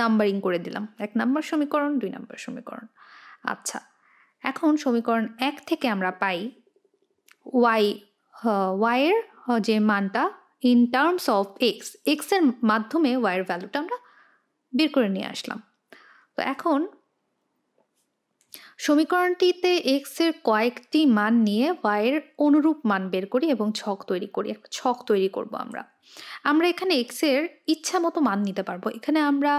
নাম্বারিং করে দিলাম, এক নাম্বার সমীকরণ, দুই নাম্বার সমীকরণ। আচ্ছা, এখন সমীকরণ এক থেকে আমরা পাই ওয়াই, ওয়াইয়ের যে মানটা ইন টার্মস অফ এক্স, এক্সের মাধ্যমে ওয়াইয়ের ভ্যালুটা আমরা বের করে নিয়ে আসলাম। তো এখন সমীকরণটিতে এক্স এর কয়েকটি মান নিয়ে ওয়াইয়ের অনুরূপ মান বের করি এবং ছক তৈরি করি, একটা ছক তৈরি করব। আমরা আমরা এখানে এক্স এর ইচ্ছা মতো মান নিতে পারবো। এখানে আমরা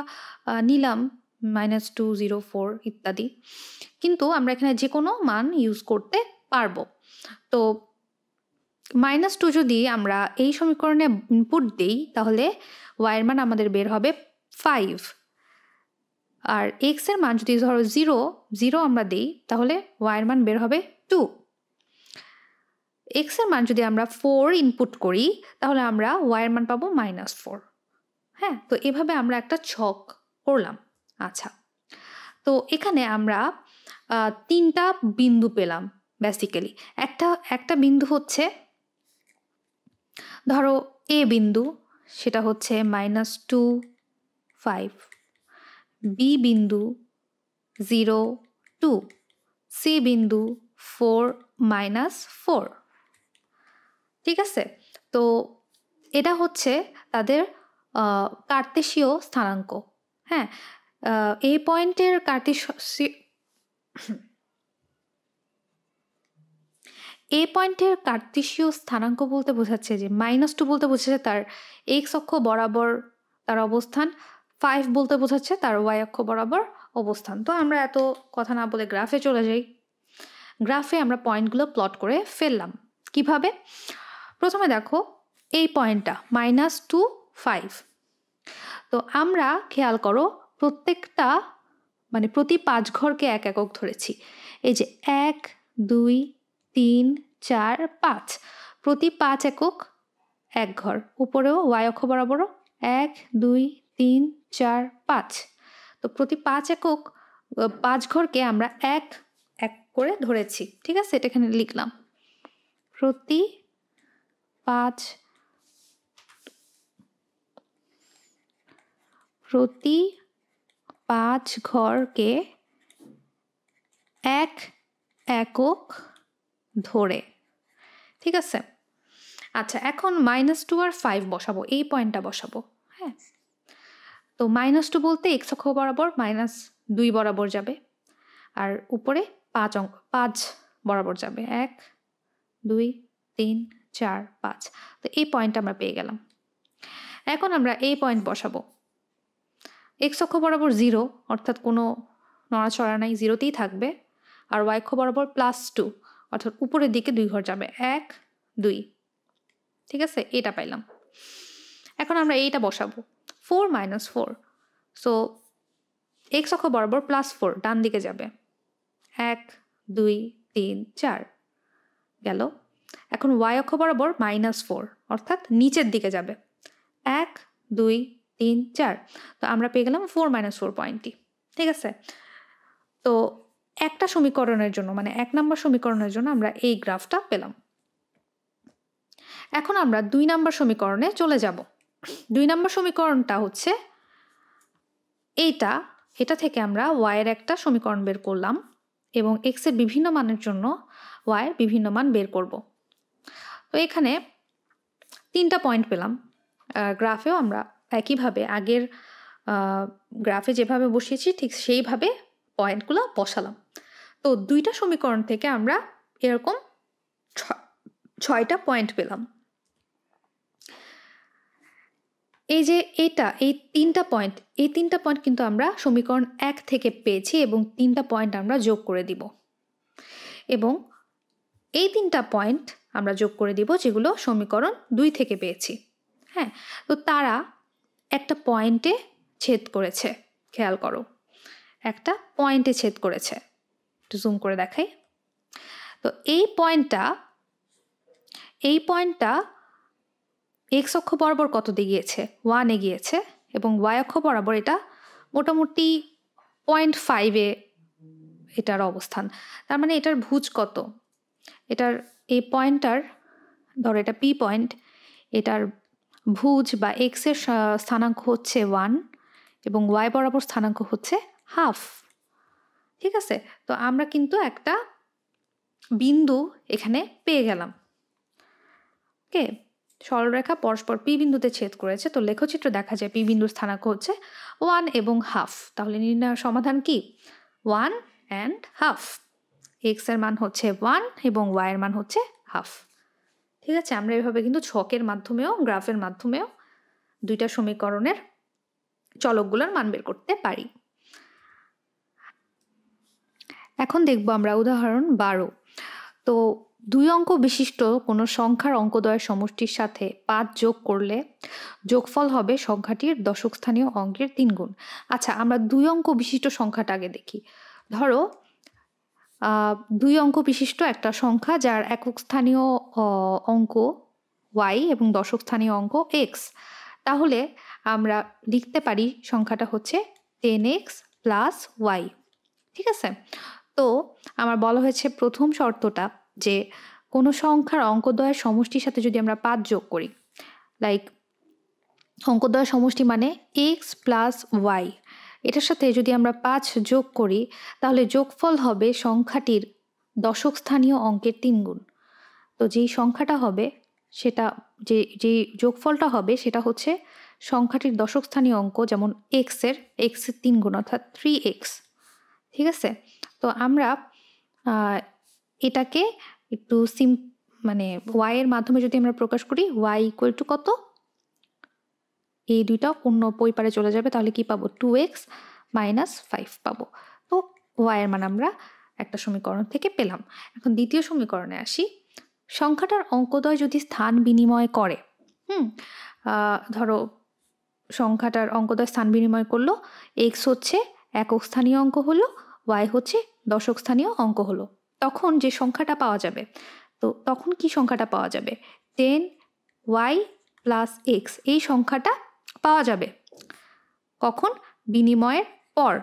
নিলাম মাইনাস টু জিরো ফোর ইত্যাদি, কিন্তু আমরা এখানে যে কোনো মান ইউজ করতে পারবো। তো মাইনাস টু যদি আমরা এই সমীকরণে ইনপুট দিই তাহলে ওয়াইয়ের মান আমাদের বের হবে ফাইভ, আর এক্স এর মান যদি ধরো জিরো জিরো আমরা দিই তাহলে ওয়াইয়ের মান বের হবে টু। এক্স এর মান যদি আমরা ফোর ইনপুট করি তাহলে আমরা ওয়াইয়ের মান পাবো মাইনাস ফোর। হ্যাঁ, তো এভাবে আমরা একটা ছক করলাম। আচ্ছা, তো এখানে আমরা তিনটা বিন্দু পেলাম বেসিক্যালি। একটা একটা বিন্দু হচ্ছে ধরো এ বিন্দু, সেটা হচ্ছে মাইনাস টু ফাইভ, বি বিন্দু জিরো টু, সি বিন্দু ফোর মাইনাস ফোর। ঠিক আছে, তো এটা হচ্ছে তাদের কার্তেশীয় স্থানাঙ্ক। হ্যাঁ, এই পয়েন্টের কার্তেশীয় এ পয়েন্টের কার্তেশীয় স্থানাঙ্ক বলতে বোঝাচ্ছে যে মাইনাস টু বলতে বোঝাচ্ছে তার এক্স অক্ষ বরাবর তার অবস্থান, ফাইভ বলতে বোঝাচ্ছে তার ওয়াই অক্ষ বরাবর অবস্থান। তো আমরা এত কথা না বলে গ্রাফে চলে যাই। গ্রাফে আমরা পয়েন্টগুলো প্লট করে ফেললাম। কিভাবে? প্রথমে দেখো এই পয়েন্টটা মাইনাস টু ফাইভ। তো আমরা খেয়াল করো প্রত্যেকটা মানে প্রতি পাঁচ ঘরকে এক একক ধরেছি। এই যে এক দুই তিন চার পাঁচ, প্রতি পাঁচ একক এক ঘর। উপরেও ওয়াই অক্ষ বরাবর এক দুই তিন চার পাঁচ। তো প্রতি পাঁচ একক পাঁচ ঘরকে আমরা এক এক করে ধরেছি। ঠিক আছে, এটা এখানে লিখলাম, প্রতি পাঁচ প্রতি পাঁচ ঘরকে এক একক ধরে। ঠিক আছে, আচ্ছা এখন মাইনাস টু আর ফাইভ বসাবো, এই পয়েন্টটা বসাবো। হ্যাঁ, তো মাইনাস টু বলতে এক্স অক্ষ বরাবর মাইনাস দুই বরাবর যাবে, আর উপরে পাঁচ অঙ্ক পাঁচ বরাবর যাবে, এক দুই তিন চার পাঁচ। তো এই পয়েন্টটা আমরা পেয়ে গেলাম। এখন আমরা এই পয়েন্ট বসাবো, এক্স অক্ষ বরাবর জিরো, অর্থাৎ কোনো নড়াচড়া নাই, জিরোতেই থাকবে, আর ওয়াই অক্ষ বরাবর প্লাস টু, অর্থাৎ উপরের দিকে দুই ঘর যাবে, এক দুই। ঠিক আছে, এটা পাইলাম। এখন আমরা এইটা বসাবো, four minus four. So x অক্ষ বরাবর প্লাস ফোর, ডান দিকে যাবে, এক দুই তিন চার গেল। এখন ওয়াই অক্ষ বরাবর মাইনাস ফোর, অর্থাৎ নিচের দিকে যাবে, এক দুই তিন চার। তো আমরা পেয়ে গেলাম ফোর মাইনাস ফোর পয়েন্টটি। ঠিক আছে, তো একটা সমীকরণের জন্য মানে এক নম্বর সমীকরণের জন্য আমরা এই গ্রাফটা পেলাম। এখন আমরা দুই নম্বর সমীকরণে চলে যাব। দুই নম্বর সমীকরণটা হচ্ছে এইটা, এটা থেকে আমরা ওয়াইয়ের একটা সমীকরণ বের করলাম এবং এক্সের বিভিন্ন মানের জন্য ওয়াইয়ের বিভিন্ন মান বের করব। তো এখানে তিনটা পয়েন্ট পেলাম। গ্রাফেও আমরা একইভাবে আগের গ্রাফে যেভাবে বসিয়েছি ঠিক সেইভাবে পয়েন্টগুলো বসালাম। তো দুইটা সমীকরণ থেকে আমরা এরকম ছয়টা পয়েন্ট পেলাম। এই যে এটা এই তিনটা পয়েন্ট, এই তিনটা পয়েন্ট কিন্তু আমরা সমীকরণ এক থেকে পেয়েছি এবং তিনটা পয়েন্ট আমরা যোগ করে দিব, এবং এই তিনটা পয়েন্ট আমরা যোগ করে দিব যেগুলো সমীকরণ দুই থেকে পেয়েছি। হ্যাঁ, তো তারা একটা পয়েন্টে छेद करेছে খেয়াল করো একটা পয়েন্টে छेद করেছে একটু জুম করে দেখাই তো এই পয়েন্টটা এই পয়েন্টটা x অক্ষ বরাবর কত দিয়ে গিয়েছে এক এ গিয়েছে এবং y অক্ষ বরাবর এটা মোটামুটি পয়েন্ট ফাইভ এ এটার অবস্থান তার মানে এটার ভুজ কত এটার এই পয়েন্টার ধর এটা p পয়েন্ট এটার ভুজ বা x এর স্থানাঙ্ক হচ্ছে এক এবং y বরাবর স্থানাঙ্ক হচ্ছে হাফ ঠিক আছে তো আমরা কিন্তু একটা বিন্দু এখানে পেয়ে গেলাম ওকে সরলরেখা পরস্পর p বিন্দুতে ছেদ করেছে তো লেখচিত্র দেখা যায় p বিন্দুর স্থানাঙ্ক হচ্ছে এক এবং হাফ তাহলে নির্ণয় সমাধান কি এক and হাফ x এর মান হচ্ছে এক এবং y এর মান হচ্ছে হাফ ঠিক আছে আমরা এইভাবে কিন্তু ছকের মাধ্যমেও গ্রাফের মাধ্যমেও দুইটা সমীকরণের চলকগুলোর মান বের করতে পারি এখন দেখব আমরা উদাহরণ বারো তো দুই অঙ্ক বিশিষ্ট কোন সংখ্যার অঙ্কদ্বয়ের সমষ্টির সাথে পাঁচ যোগ করলে যোগফল হবে সংখ্যাটির দশকস্থানীয় অঙ্কের তিন গুণ আচ্ছা আমরা দুই অঙ্ক বিশিষ্ট সংখ্যাটা আগে দেখি ধরো দুই অঙ্ক বিশিষ্ট একটা সংখ্যা যার একক স্থানীয় অঙ্ক y এবং দশক স্থানীয় অঙ্ক x তাহলে আমরা লিখতে পারি সংখ্যাটা হচ্ছে টেন এক্স প্লাস y ঠিক আছে তো আমার বলা হয়েছে প্রথম শর্তটা যে কোন সংখ্যার অঙ্কদ্বয়ের সমষ্টির সাথে যদি আমরা পাঁচ যোগ করি লাইক অঙ্কদ্বয়ের সমষ্টি মানে x প্লাস y এটার সাথে যদি আমরা পাঁচ যোগ করি তাহলে যোগফল হবে সংখ্যাটির দশক স্থানীয় অঙ্কের তিন গুণ তো যেই সংখ্যাটা হবে সেটা যে যে যোগফলটা হবে সেটা হচ্ছে সংখ্যাটির দশক স্থানীয় অঙ্ক যেমন x এর x এর তিন গুণ অর্থাৎ থ্রি এক্স ঠিক আছে তো আমরা এটাকে একটু সিম মানে y এর মাধ্যমে যদি আমরা প্রকাশ করি y ইকুয়াল টু কত এই দুটো অন্য পরিপারে চলে যাবে তাহলে কি পাবো টু এক্স - ফাইভ পাবো তো y এর মান আমরা একটা সমীকরণ থেকে পেলাম এখন দ্বিতীয় সমীকরণে আসি সংখ্যাটার অঙ্কদ্বয় যদি স্থান বিনিময় করে হুম ধরো সংখ্যাটার অঙ্কদ্বয় স্থান বিনিময় করলো x হচ্ছে একক স্থানীয় অঙ্ক হলো y হচ্ছে দশক স্থানীয় অঙ্ক হলো তখন যে সংখ্যাটা পাওয়া যাবে তো তখন কি সংখ্যাটা পাওয়া যাবে টেন ওয়াই প্লাস x এই সংখ্যাটা পাওয়া যাবে কখন বিনিময়ের পর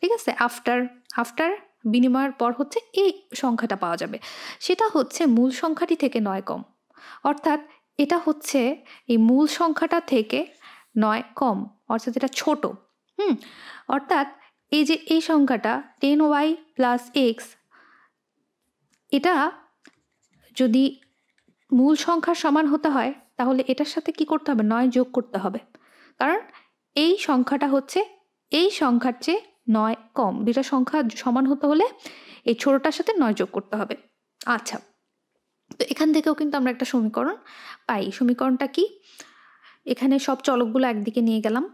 ঠিক আছে আফটার আফটার বিনিময়ের পর হচ্ছে এই সংখ্যাটা পাওয়া যাবে সেটা হচ্ছে মূল সংখ্যাটি থেকে নয় কম অর্থাৎ এটা হচ্ছে এই মূল সংখ্যাটা থেকে নয় কম অর্থাৎ এটা ছোট হুম অর্থাৎ এই যে এই সংখ্যাটা টেন ওয়াই প্লাস x এটা যদি মূল সংখ্যার সমান হতে হয় তাহলে এটার সাথে কি করতে হবে নয় যোগ করতে হবে কারণ এই সংখ্যাটা হচ্ছে এই সংখ্যার চেয়ে নয় কম দুটো সংখ্যা সমান হতে হলে এই ছোটটার সাথে নয় যোগ করতে হবে আচ্ছা তো এখান থেকেও কিন্তু আমরা একটা সমীকরণ পাই সমীকরণটা কি এখানে সব চলকগুলো একদিকে নিয়ে গেলাম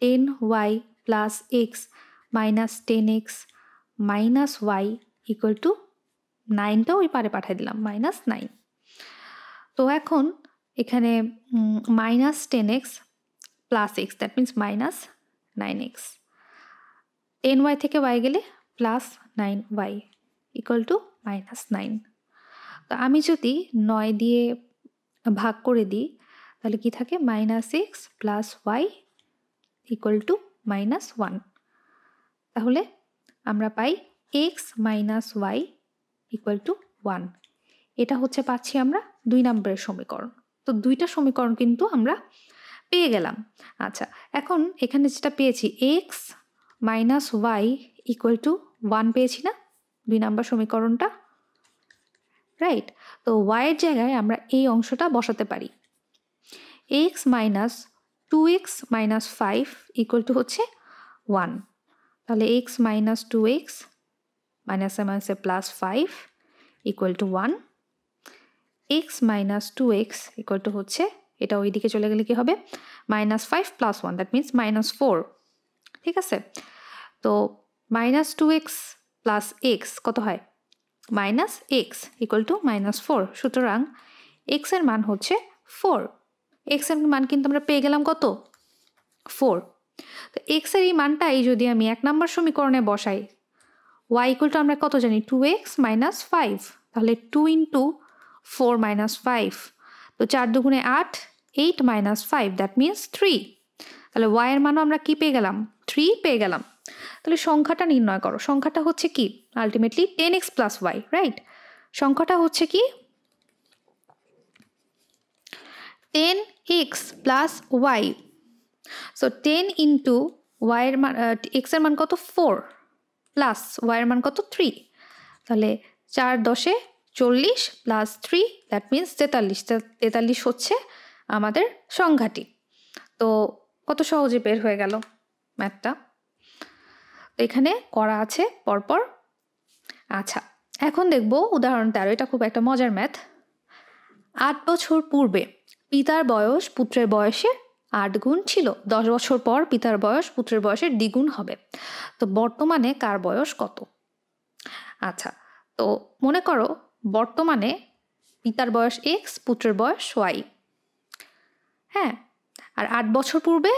ten y plus x minus ten x minus y equal to নাইনটা ওই পারে পাঠিয়ে দিলাম মাইনাস নাইন তো এখন এখানে minus ten x plus x that means minus nine x ten y থেকে ওয়াই গেলে plus nine y equal to minus nine তো আমি যদি নয় দিয়ে ভাগ করে দিই তাহলে কি থাকে minus x plus y equal to minus one তাহলে আমরা পাই x minus y equal to one এটা হচ্ছে পাচ্ছি আমরা দুই নম্বরের সমীকরণ তো দুইটা সমীকরণ কিন্তু আমরা পেয়ে গেলাম আচ্ছা এখন এখানে যেটা পেয়েছি x minus y equal to one পেয়েছি না দুই নম্বর সমীকরণটা রাইট তো y এর জায়গায় আমরা এই অংশটা বসাতে পারি x minus two x minus five equal to হচ্ছে one তাহলে x minus two x minus a minus a plus five equal to one x minus two x equal to হচ্ছে এটা ওই দিকে চলে গেলে কি হবে minus five plus one that means minus four ঠিক আছে তো minus two x plus x কত হয় minus x equal to minus four সুতরাং x এর মান হচ্ছে four x এর মান কিন্তু আমরা পেয়ে গেলাম কত फोर तो एक्स एर मानटाई जो एक नम्बर समीकरणे बसाई वाई इक्वल टू कत जानी टू एक्स माइनस फाइव ताहले two into four minus five तो चार दुगुणे आठ eight minus five that means three ताहले वाई एर मानो आमरा कि पेये गेलाम थ्री पेये गेलाम ताहले संख्याटा निर्णय करो संख्याटा होच्छे कि ultimately ten x plus y right संख्याटा होच्छे कि ten x plus y so ten into y एर मान एक्स एर मान कत फोर प्लस वाइर मान कत थ्री ताहले चार दशे चल्लिश प्लस थ्री दैट मीन्स तेताल्लिश तेताल्लिश होच्छे आमादेर संख्याटी तो कत सहजे बेर हो गेल मैथटा तो एखाने करा आछे परपर अच्छा एखन देखबो उदाहरण तेरो एटा खूब एकटा मजार मैथ आठ बछर पूर्वे पितार बयस पुत्रेर बयसे आठ गुण छिलो दस बछर पर पितार बयस पुत्रेर बयसेर द्विगुण हबे तो बर्तमाने कार बयस कत अच्छा तो मने करो बर्तमाने पितार बयस एक्स पुत्रेर बयस वाई हाँ और आठ बछर पूर्वे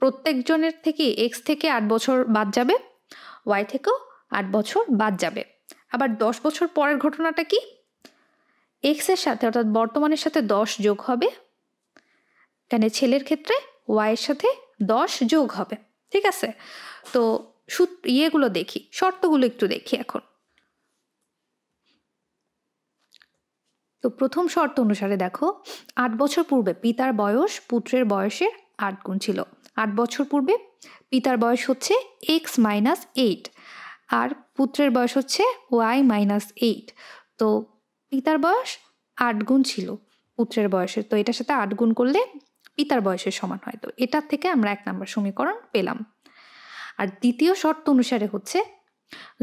प्रत्येक जनेर थेके एक्स थेके आठ बछर बाद जाबे वाई थेकेओ आठ बछर बाद जाबे आबार दस बछर परेर घटनाटा कि एक्स एर साथे अर्थात बर्तमानेर साथे दस जोग हबे एखाने छेलेर क्षेत्रे वाइर साथे दस जोग हबे ठीक आछे तो सूत्र इयेगुलो देखी शर्तगुलो एकटु देखी एखन तो प्रथम शर्त अनुसारे देखो आठ बछर पूर्वे पितार बयस पुत्रेर बयसेर आठ गुण छिलो आठ बछर पूर्वे पितार बयस होच्छे एक्स माइनस एट और पुत्रेर बयस होच्छे वाई माइनस एट तो पितार बयस आठ गुण छिलो पुत्रेर बयसेर तो एटार साथे आठ गुण करले पितार बयसेर समान हय तो एटार थेके आमरा एक नम्बर समीकरण पेलाम और द्वितीय शर्त अनुसारे होच्छे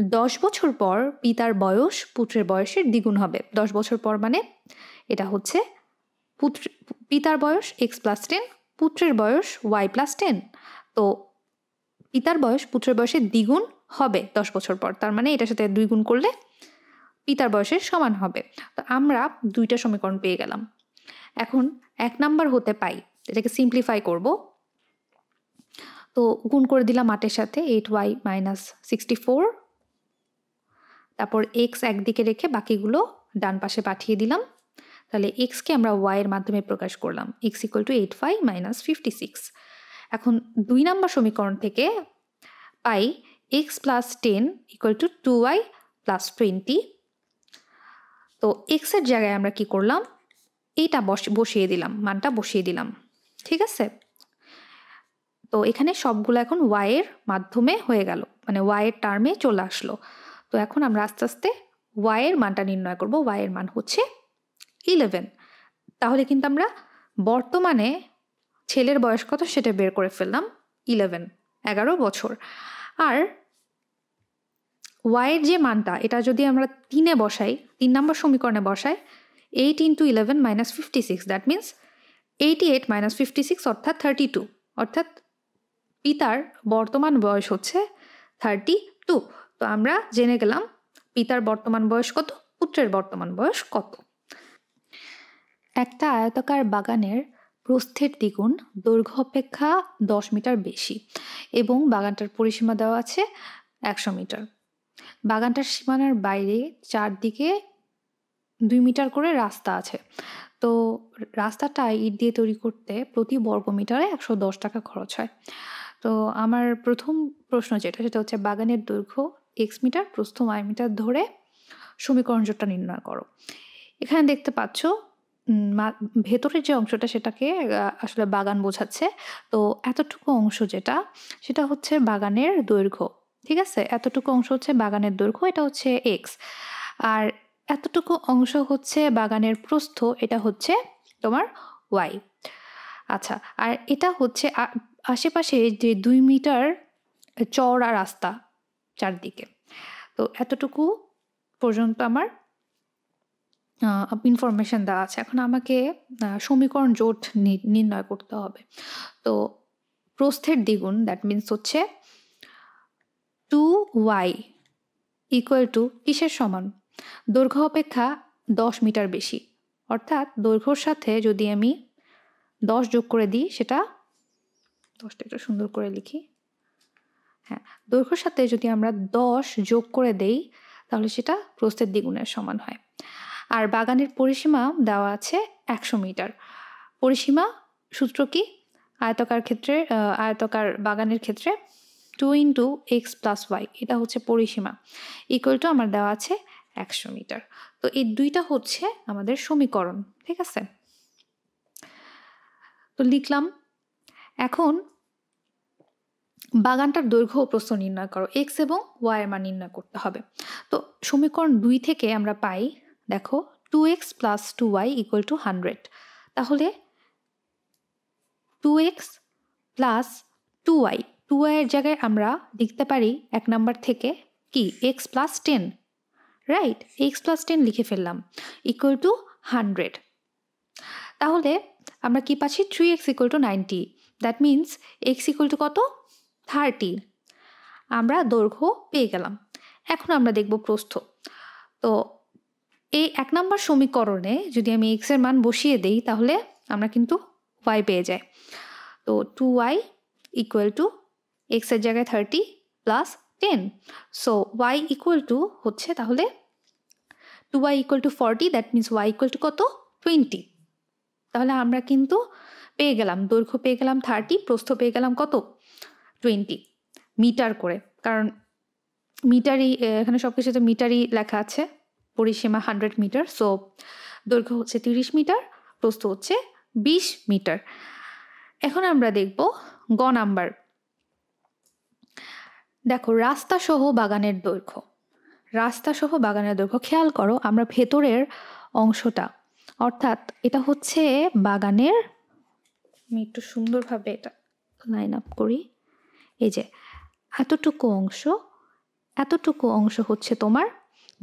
दस बछर पर पितार बयस पुत्रेर बयसेर द्विगुण हबे दस बछर पर माने एटा होच्छे पुत्र पितार बयस एक्स प्लस टेन पुत्रेर बयस वाई प्लस टेन तो पितार बयस पुत्रेर बयसेर द्विगुण हबे दस बछर पर तार माने एटार साथे दुई गुण करले पितार बयसेर समान हबे तो आमरा दुइटा समीकरण पेये गेलाम एखन एक नम्बर होते पाई एटाके सिम्प्लिफाई करब तो गुण कर दिलाम आठের সাথে eight y minus sixty four तारपर एक्स एक दिके रेखे बाकीगुलो डान पाशे पाठिये दिलाम ताहले एक्स के आमरा वाइएर माध्यमे प्रकाश करलाम x equal to eight y minus fifty six एखन दुई नम्बर समीकरण थेके पाई x plus ten equal to two y plus twenty तो एक्स एर जगह आमरा कि करलाम एटा बसिए दिलाम मानटा बसिए दिलाम ठीक आछे तो एखाने सबगुलो एखन वाई एर माध्यमे हये गेल माने वाई एर टार्मे चले आसलो तो एखन आमरा आस्ते आस्ते वाई एर मानटा निर्णय करब वाई एर मान होच्छे इलेवन ताहले किन्तु आमरा बर्तमाने छेलेर बयस कत सेटा बेर करे फेललाम इलेवन एगारो बछर और वाई एर जे मानटा एटा जोदि आमरा तीने बसाई तीन नम्बर समीकरणे बसाई eight into eleven minus fifty six that means eighty eight minus fifty six अर्थात थार्टी टू अर्थात पितार बर्तमान बयस होच्छे थार्टी टू तो आमरा जेने गेलाम पितार बर्तमान बयस कत पुत्रेर बर्तमान बयस कत एकटा आयताकार बागानेर प्रस्थेर द्विगुण दैर्घ्य अपेक्षा दस मीटार बेशी एबं बागानटार परिसीमा देवा आछे एकशो मीटार बागानटार सीमानार बाइरे चारदिके दुई मीटार करे रास्ता आछे तो रास्ताटा इट दिये तैरि करते प्रति वर्ग मीटारे एकशो दस टाका खरच हय तो आमार प्रथम प्रश्न जेटा सेटा हच्छे बागानेर दैर्घ्य एक्स मीटार प्रस्थ वाई मीटार धरे समीकरण जोटा निर्णय करो एखाने देखते पाচ্ছ भेतरेर जे अंशटा सेटाके आसले बागान बोझाচ্ছে तो एतटुकु अंश जेटा सेटा हच्छे बागानेर दैर्घ्य ठीक आछे एतटुकु अंश हच्छे बागानेर दैर्घ्य एटा हच्छे एक्स और एतटुकु अंश हच्छे बागानेर प्रस्थ एटा हच्छे तोमार वाई আচ্ছা আর এটা হচ্ছে আশেপাশে যে দুই মিটার চওড়া রাস্তা চারদিকে তো এতটুকু পর্যন্ত আমার ইনফরমেশন দেওয়া আছে এখন আমাকে সমীকরণ জোট নির্ণয় করতে হবে তো প্রস্থের দ্বিগুণ দ্যাট মিন্স হচ্ছে টু ওয়াই ইকুয়াল টু কিসের সমান দৈর্ঘ্য অপেক্ষা দশ মিটার বেশি অর্থাৎ দৈর্ঘ্যর সাথে যদি আমি দশ যোগ করে দিই সেটা দশটা একটু সুন্দর করে লিখি। হ্যাঁ, দৈর্ঘ্যের সাথে যদি আমরা দশ যোগ করে দেই তাহলে সেটা প্রস্থের দ্বিগুণের সমান হয়। আর বাগানের পরিসীমা দেওয়া আছে একশো মিটার। পরিসীমা সূত্র কি? আয়তাকার ক্ষেত্রে আয়তাকার বাগানের ক্ষেত্রে two into x plus y, এটা হচ্ছে পরিসীমা, ইকুয়াল টু আমার দেওয়া আছে একশো মিটার। তো এই দুইটা হচ্ছে আমাদের সমীকরণ, ঠিক আছে? তো লিখলাম। এখন বাগানটার দৈর্ঘ্য ও প্রস্থ নির্ণয় করো, এক্স এবং ওয়াই এর মান নির্ণয় করতে হবে। তো সমীকরণ দুই থেকে আমরা পাই, দেখো two x plus two y equal to hundred. তাহলে two x plus two y, two y এর জায়গায় আমরা লিখতে পারি এক নাম্বার থেকে কি x plus ten, right? X plus ten লিখে ফেললাম ইকুয়াল টু হান্ড্রেড। তাহলে আমরা কি পাচ্ছি? Three x equal to ninety, that means x equal to কত? থার্টি। আমরা দৈর্ঘ্য পেয়ে গেলাম। এখন আমরা দেখব প্রস্থ। তো এই এক নম্বর সমীকরণে যদি আমি এক্স এর মান বসিয়ে দিই তাহলে আমরা কিন্তু ওয়াই পেয়ে যাই। তো টু ওয়াই ইকুয়াল টু এক্সের জায়গায় thirty plus ten, so y equal to হচ্ছে তাহলে two y equal to forty, that means y equal to কত? টোয়েন্টি। তাহলে আমরা কিন্তু পেয়ে গেলাম দৈর্ঘ্য পেয়ে গেলাম থার্টি, প্রস্থ পেয়ে গেলাম কত? টোয়েন্টি মিটার করে, কারণ মিটারই এখানে সব কিছুতে মিটারই লেখা আছে। পরিসীমা হান্ড্রেড মিটার, সো দৈর্ঘ্য হচ্ছে তিরিশ মিটার, প্রস্থ হচ্ছে বিশ মিটার। এখন আমরা দেখব গ নাম্বার। দেখো রাস্তা সহ বাগানের দৈর্ঘ্য, রাস্তা সহ বাগানের দৈর্ঘ্য। খেয়াল করো আমরা ভেতরের অংশটা, অর্থাৎ এটা হচ্ছে বাগানের, আমি একটু সুন্দরভাবে এটা লাইন আপ করি, এই যে এতটুকু অংশ, এতটুকু অংশ হচ্ছে তোমার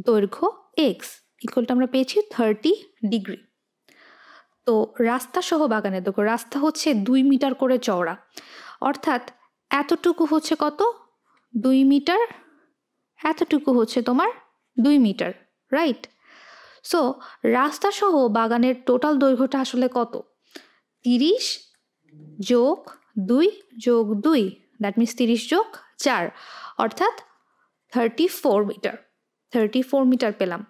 দৈর্ঘ্য এক্স, ইকুয়ালটা আমরা পেয়েছি থার্টি ডিগ্রি। তো রাস্তা সহ বাগানের দৈর্ঘ্য, রাস্তা হচ্ছে দুই মিটার করে চওড়া, অর্থাৎ এতটুকু হচ্ছে কত? দুই মিটার, এতটুকু হচ্ছে তোমার দুই মিটার, রাইট? সো রাস্তা সহ বাগানের টোটাল দৈর্ঘ্যটা আসলে কত? তিরিশ যোগ দুই যোগ দুই, দ্যাট মিনস তিরিশ যোগ চার, অর্থাৎ thirty four metre, thirty four metre পেলাম।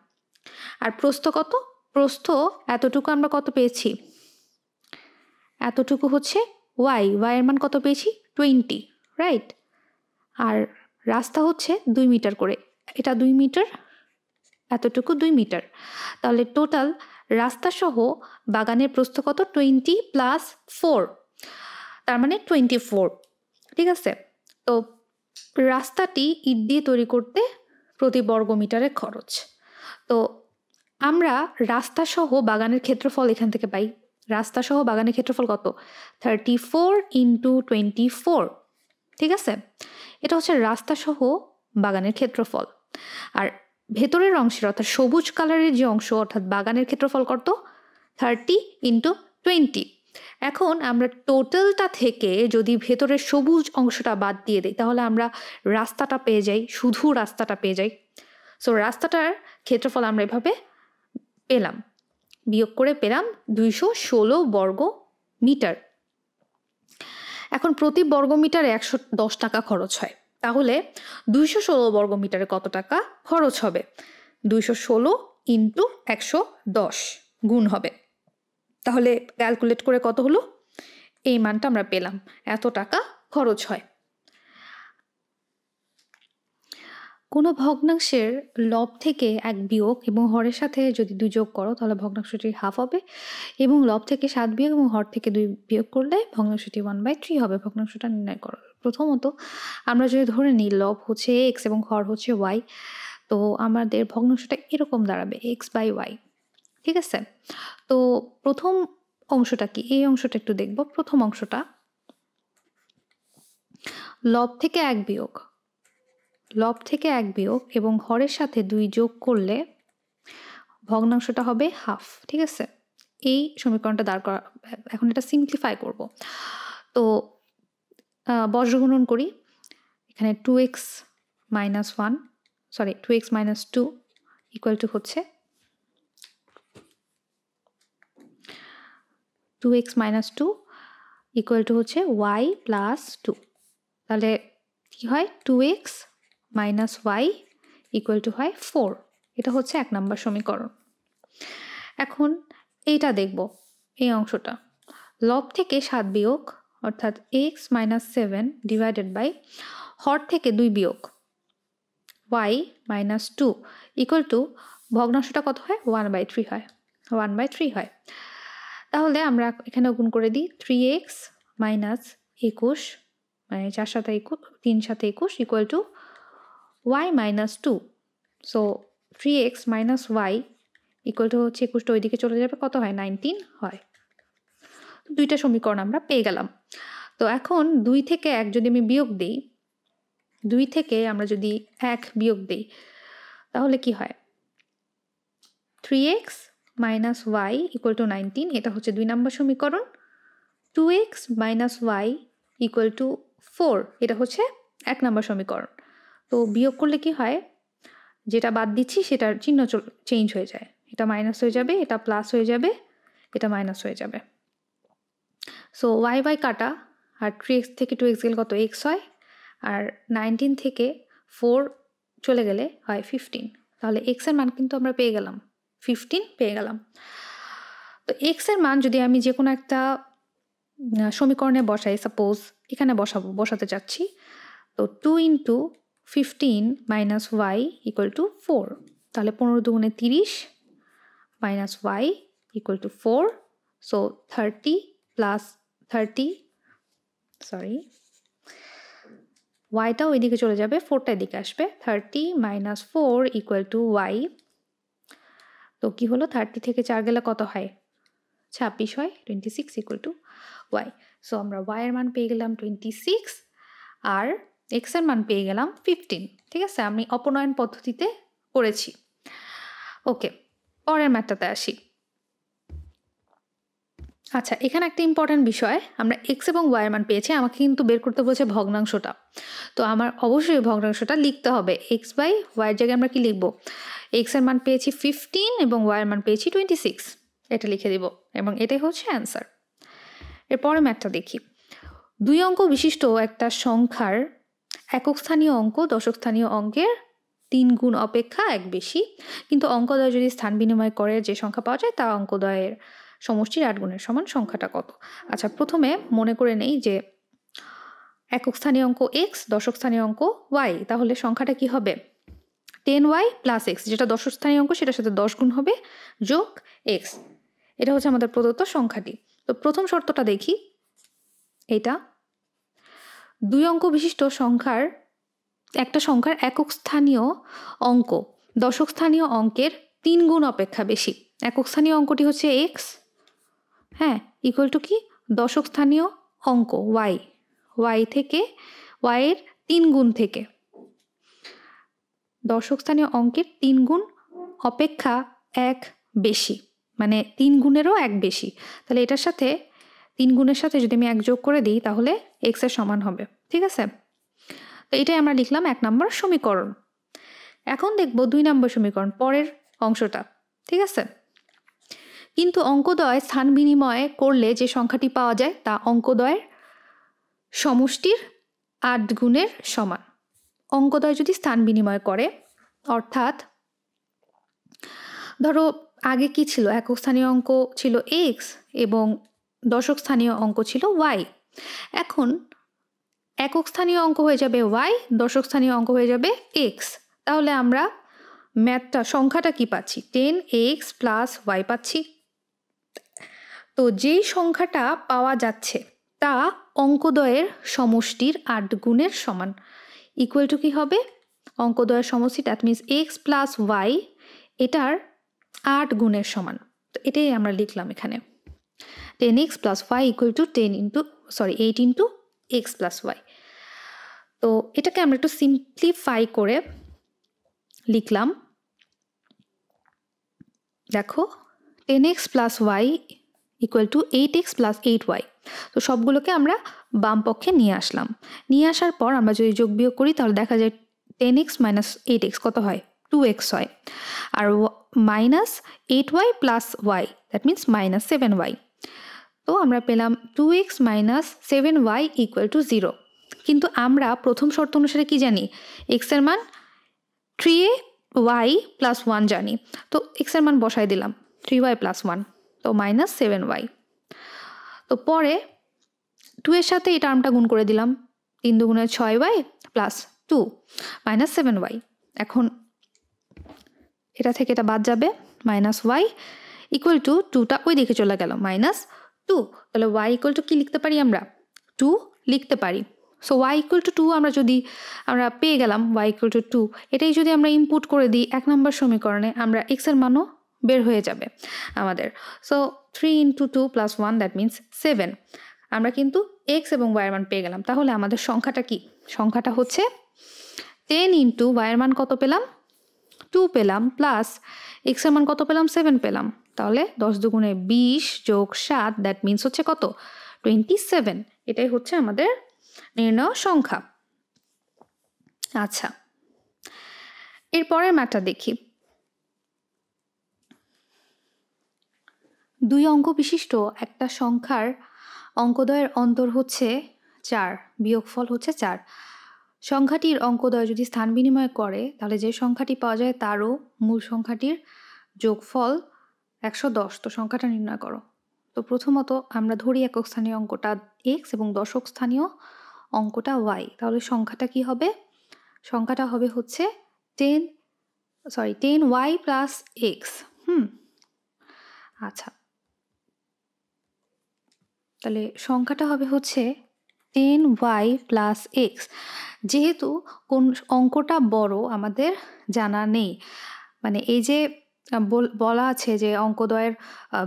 আর প্রস্থ কত? প্রস্থ এতটুকু আমরা কত পেয়েছি? এতটুকু হচ্ছে ওয়াই, ওয়াইয়ের মান কত পেয়েছি? Twenty, right? আর রাস্তা হচ্ছে দুই মিটার করে, এটা দুই মিটার, এতটুকু দুই মিটার। তাহলে টোটাল রাস্তাসহ বাগানের প্রস্থ কত? টোয়েন্টি প্লাস ফোর, তার মানে টোয়েন্টি ফোর, ঠিক আছে? তো রাস্তাটি ইট দিয়ে তৈরি করতে প্রতি বর্গ মিটারে খরচ। তো আমরা রাস্তাসহ বাগানের ক্ষেত্রফল এখান থেকে পাই। রাস্তাসহ বাগানের ক্ষেত্রফল কত? Thirty four into twenty four, ঠিক আছে? এটা হচ্ছে রাস্তাসহ বাগানের ক্ষেত্রফল। আর ভেতরের অংশের অর্থাৎ সবুজ কালারের যে অংশ, অর্থাৎ বাগানের ক্ষেত্রফল কত? Thirty into twenty. এখন আমরা টোটালটা থেকে যদি ভেতরের সবুজ অংশটা বাদ দিয়ে দিই তাহলে আমরা রাস্তাটা পেয়ে যাই, শুধু রাস্তাটা পেয়ে যাই। সো রাস্তাটার ক্ষেত্রফল আমরা এভাবে পেলাম, বিয়োগ করে পেলাম দুইশো ষোলো বর্গ মিটার। এখন প্রতি বর্গ মিটারে একশো দশ টাকা খরচ হয়, তাহলে দুইশো ষোলো বর্গ মিটারে কত টাকা খরচ হবে? দুইশো ষোলো ইন্টু একশো দশ গুণ হবে, তাহলে ক্যালকুলেট করে কত হলো? এই মানটা আমরা পেলাম, এত টাকা খরচ হয়। কোনো ভগ্নাংশের লব থেকে এক বিয়োগ এবং হরের সাথে যদি দুই যোগ করো তাহলে ভগ্নাংশটি হাফ হবে, এবং লব থেকে সাত বিয়োগ এবং হর থেকে দুই বিয়োগ করলে ভগ্নাংশটি ওয়ান বাই থ্রি হবে। ভগ্নাংশটা নির্ণয় করো। প্রথমত আমরা যদি ধরে নিই লব হচ্ছে এক্স এবং হর হচ্ছে ওয়াই, তো আমাদের ভগ্নাংশটা এরকম দাঁড়াবে এক্স বাই ওয়াই, ঠিক আছে? তো প্রথম অংশটা কি? এই অংশটা একটু দেখব। প্রথম অংশটা লব থেকে এক বিয়োগ, লব থেকে এক বিয়োগ এবং হরের সাথে দুই যোগ করলে ভগ্নাংশটা হবে হাফ, ঠিক আছে? এই সমীকরণটা দাঁড় করা, এখন এটা সিম্পলিফাই করব। তো বজ্রগুণন করি, এখানে two x minus one sorry two x minus two equal to হচ্ছে two x minus two equal to होच्छे वाई प्लस टू ताहले कि हय two x minus Y equal to हय फोर एटा होच्छे एक नम्बर समीकरण। एखन एटा देखबो ए अंशटा लब थेके सात बियोग अर्थात x minus seven divided by हर थेके दुई बियोग y minus two equal to भग्नांशटा कत हय वन बाई थ्री हय वन बाई थ्री हय ताहले आमरा एखाने गुण करे दिई थ्री एक्स माइनस एकुश माने चार साथ एकुश तीन साथ एकुश equal to y minus two so three x minus Y equal to हच्छे एकुशटा ओइदिके चले जाबे कत हय नाइनटीन हय। दुईटा समीकरण आमरा पेये गेलाम। तो एखन दुई थेके एक जोदि आमि बियोग देई दुई थेके आमरा जोदि एक बियोग देई ताहले कि हय three x minus Y equal to nineteen एटा होच्छे दुई नम्बर समीकरण। Two x minus Y equal to four एटा होच्छे एक नम्बर समीकरण। तो बियोग करले कि हय जेटा बाद दिच्छी सेटार चिन्ह चेंज हये जाय एटा माइनस हये जाबे एटा प्लस हये जाबे एटा माइनस हये जाबे। सो वाई वाई काटा और थ्री एक्स थे टू एक्स गेले कत एक्स है और नाइनटीन थे फोर चले गेले है फिफ्टीन ताहले एक्सर मान किन्तु आमरा पेये गेलाम फिफ्टीन पेये गेलाम। तो एक्सर मान जोदि आमि जे कोनो एकटा समीकरणे बसाई सपोज एखाने बसाबो बसाते जाচ্ছি तो two into fifteen minus Y equal to four ताहले पंद्रह दुगुणे त्रिश minus Y equal to four so thirty plus thirty sorry वाईटा ओइदिके चले जाबे फोरटा एदिके आसबे thirty minus four equal to Y. तो कि हलो थार्टी थेके चार गेले कत हय छब्बीस हय twenty six equal to y. So आमरा वाइएर मान पेये गेलाम टोयेंटी सिक्स और एक्सर मान पेये गेलाम फिफ्टीन। ठीक आछे आमि अपनयन पद्धतिते करेछि। ओके परेर मैथटाते आसि। আচ্ছা এখানে একটা ইম্পর্টেন্ট বিষয় আমরা x এবং y এর মান পেয়েছি আমাকে কিন্তু বের করতে বলেছে ভগ্নাংশটা। তো আমার অবশ্যই ভগ্নাংশটা লিখতে হবে x বাই y এর জায়গায় আমরা কি লিখব x এর মান পেয়েছি ফিফটিন এবং y এর মান পেয়েছি টোয়েন্টি সিক্স এটা লিখে দেব এবং এটাই হচ্ছে অ্যানসার। এরপরে ম্যাথটা দেখি। দুই অঙ্ক বিশিষ্ট একটা সংখ্যার একক স্থানীয় অঙ্ক দশক স্থানীয় অঙ্কের তিন গুণ অপেক্ষা এক বেশি কিন্তু অঙ্কদ্বয় যদি স্থান বিনিময় করে যে সংখ্যা পাওয়া যায় তা অঙ্কদ্বয়ের समष्टिर आठ गुणेर समान संख्याटा कत। अच्छा प्रथमे मने करे नेई जे एकक स्थानीय अंक एक्स दशक स्थानीय अंक वाई ताहले संख्याटा कि होबे टेन वाई प्लस एक्स जेटा दशक स्थानीय अंक सेटार साथे दश गुण होबे जोग एक्स एटा होच्छे आमादेर प्रदत्त संख्याटी। तो प्रथम शर्तटा देखी एटा दुई अंक विशिष्ट संख्यार एकटा संख्यार एकक स्थानीय अंक दशक स्थानीय अंकेर तीन गुण अपेक्षा बेशी एकक स्थानीय अंकटी होच्छे एक्स हाँ इक्वल टू कि दशक स्थानीय अंक वाई वाई थेके वाई एर तीन गुण थेके दशक स्थानीय अंकेर तीन गुण अपेक्षा एक बेशी माने तीन गुणेरो एक बेशी ताहले एटार साथे तीन गुणेर साथे जोदि आमि एक जोग करे दिई ताहले एक्स एर समान होबे। ठीक आछे तो एटाई आमरा लिखलाम एक नम्बर समीकरण। एखन देखबो दुई नम्बर समीकरण परेर अंशटा। ठीक आछे किन्तु अंकद्वय स्थान विनिमय करले जे संख्याटी पावा जाय ता अंकद्वयेर समष्टिर आठ गुणेर समान। अंकद्वय यदि स्थान विनिमय करे अर्थात धरो आगे कि छिलो एकक स्थानीय अंक छिलो एक्स एबं दशक स्थानीय अंक छिलो वाई एखन एकक स्थानीय अंक हये जाबे वाई दशक स्थानीय अंक हये जाबे एक्स ताहले आमरा मैथटा संख्याटा कि पाচ্ছি टेन एक्स प्लस वाई पाচ্ছি। तो जे संख्याटा पावा जाচ্ছে ता अंकद्वयेर समष्टिर आठ गुणेर समान इक्वल टू कि हबे अंकद्वयेर समष्टि that means x plus y एटार आठ गुणेर समान। तो एटाই আমরা লিখলাম এখানে ten x plus Y equal to ten into sorry eight into x plus y. तो এটাকে আমরা একটু সিম্পলিফাই করে লিখলাম देखो ten x plus Y equal to eight x plus eight y. तो सबगुलोके आमरा बाम पक्षे निये आसलाम निये आसार पर आमरा जोदि जोग बियोग करी ताहले देखा जाय ten x minus eight x कत हय टू एक्स हय और minus eight y plus y that means minus seven y. तो आमरा पेलाम two x minus seven y equal to zero. किन्तु आमरा प्रथम शर्त अनुसारे कि जानी एक्स एर मान थ्री वाई प्लस वन जानी, तो एक्स एर मान बसाय दिलाम थ्री वाई प्लस वन तो माइनस सेवन वाई। तो परे टू एर साथे एई टार्मटा गुण करे दिलाम तीन दुगुणे छय y plus two minus seven y. एखन एटा थेके एटा बाद जाबे माइनस वाई इक्वल टू टूटा ओई दिके चले गेल माइनस टू। ताहले वाई इक्वल टू कि लिखते पारी आमरा टू लिखते पारी। So Y equal to two आमरा जोदि आमरा पेये गेलाम वाई इक्वल टू टू एटाई जोदि आमरा इनपुट करे दिई एक नम्बर समीकरणे आमरा एक्स एर मानो बेर हये जाबे आमादेर। So three into two plus one that means seven. आमरा किन्तु एक्स एबं वाइएर मान पेये गेलाम। ताहले आमादेर संख्याटा कि संख्याटा होच्छे टेन इंटू वाइएर मान कत पेलाम टू पेलाम प्लस एक्सर मान कत पेलाम सेवन पेलाम। ताहले दस दुगुणे बीस जोग सात दैट मीन्स होच्छे कत टोয়েন্টি सेवन। एटाई होच्छे आमादेर निर्णय संख्या। अच्छा एरपरेर ম্যাথটা देखी। दुई अंक विशिष्ट एक संख्यार अंकद्वयेर अंतर होच्छे चार वियोगफल होच्छे चार। संख्याटिर अंकद्वय यदि स्थान विनिमय करे ताहले जे संख्याटी पावा जाय तारो मूल संख्याटिर जोगफल একশো দশ। তো সংখ্যাটা নির্ণয় করো। তো প্রথমত আমরা ধরি একক স্থানীয় অঙ্কটা এক্স এবং দশক স্থানীয় অঙ্কটা ওয়াই। তাহলে সংখ্যাটা কি হবে? সংখ্যাটা হবে হচ্ছে ten sorry ten y plus x. হুম আচ্ছা তাহলে সংখ্যাটা হবে হচ্ছে টেন ওয়াই প্লাস এক্স। যেহেতু কোন অঙ্কটা বড় আমাদের জানা নেই, মানে এই যে বলা আছে যে অঙ্কদ্বয়ের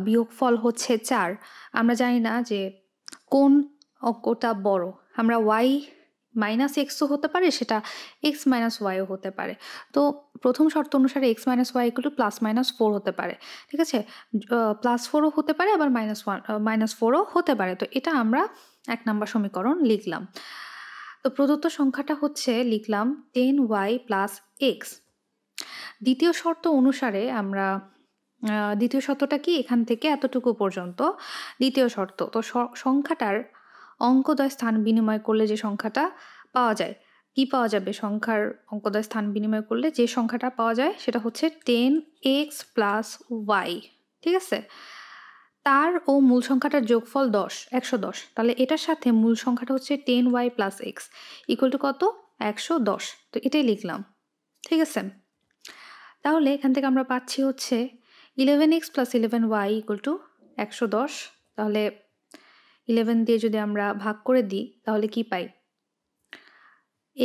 বিয়োগফল হচ্ছে চার, আমরা জানি না যে কোন অঙ্কটা বড়। আমরা ওয়াই মাইনাস এক্সও হতে পারে, সেটা এক্স মাইনাস ওয়াইও হতে পারে। তো প্রথম শর্ত অনুসারে এক্স মাইনাস ওয়াই একটু প্লাস মাইনাস ফোর হতে পারে, ঠিক আছে, প্লাস ফোরও হতে পারে আবার মাইনাস ওয়ান মাইনাস ফোরও হতে পারে। তো এটা আমরা এক নম্বর সমীকরণ লিখলাম। তো প্রদত্ত সংখ্যাটা হচ্ছে লিখলাম টেন ওয়াই প্লাস এক্স। দ্বিতীয় শর্ত অনুসারে আমরা দ্বিতীয় শর্তটা কি এখান থেকে এতটুকু পর্যন্ত দ্বিতীয় শর্ত। তো সংখ্যাটার অঙ্কদ্বয় স্থান বিনিময় করলে যে সংখ্যাটা পাওয়া যায়, কি পাওয়া যাবে? সংখ্যার অঙ্কদ্বয় স্থান বিনিময় করলে যে সংখ্যাটা পাওয়া যায় সেটা হচ্ছে টেন এক্স প্লাস ওয়াই, ঠিক আছে। তার ও মূল সংখ্যাটার যোগফল দশ একশো দশ। তাহলে এটার সাথে মূল সংখ্যাটা হচ্ছে ten y plus x equal to কত একশো দশ। তো এটাই লিখলাম, ঠিক আছে। তাহলে এখান থেকে আমরা পাচ্ছি হচ্ছে eleven x plus eleven y equal to একশো দশ। তাহলে ইলেভেন দিয়ে যদি আমরা ভাগ করে দিই তাহলে কি পাই?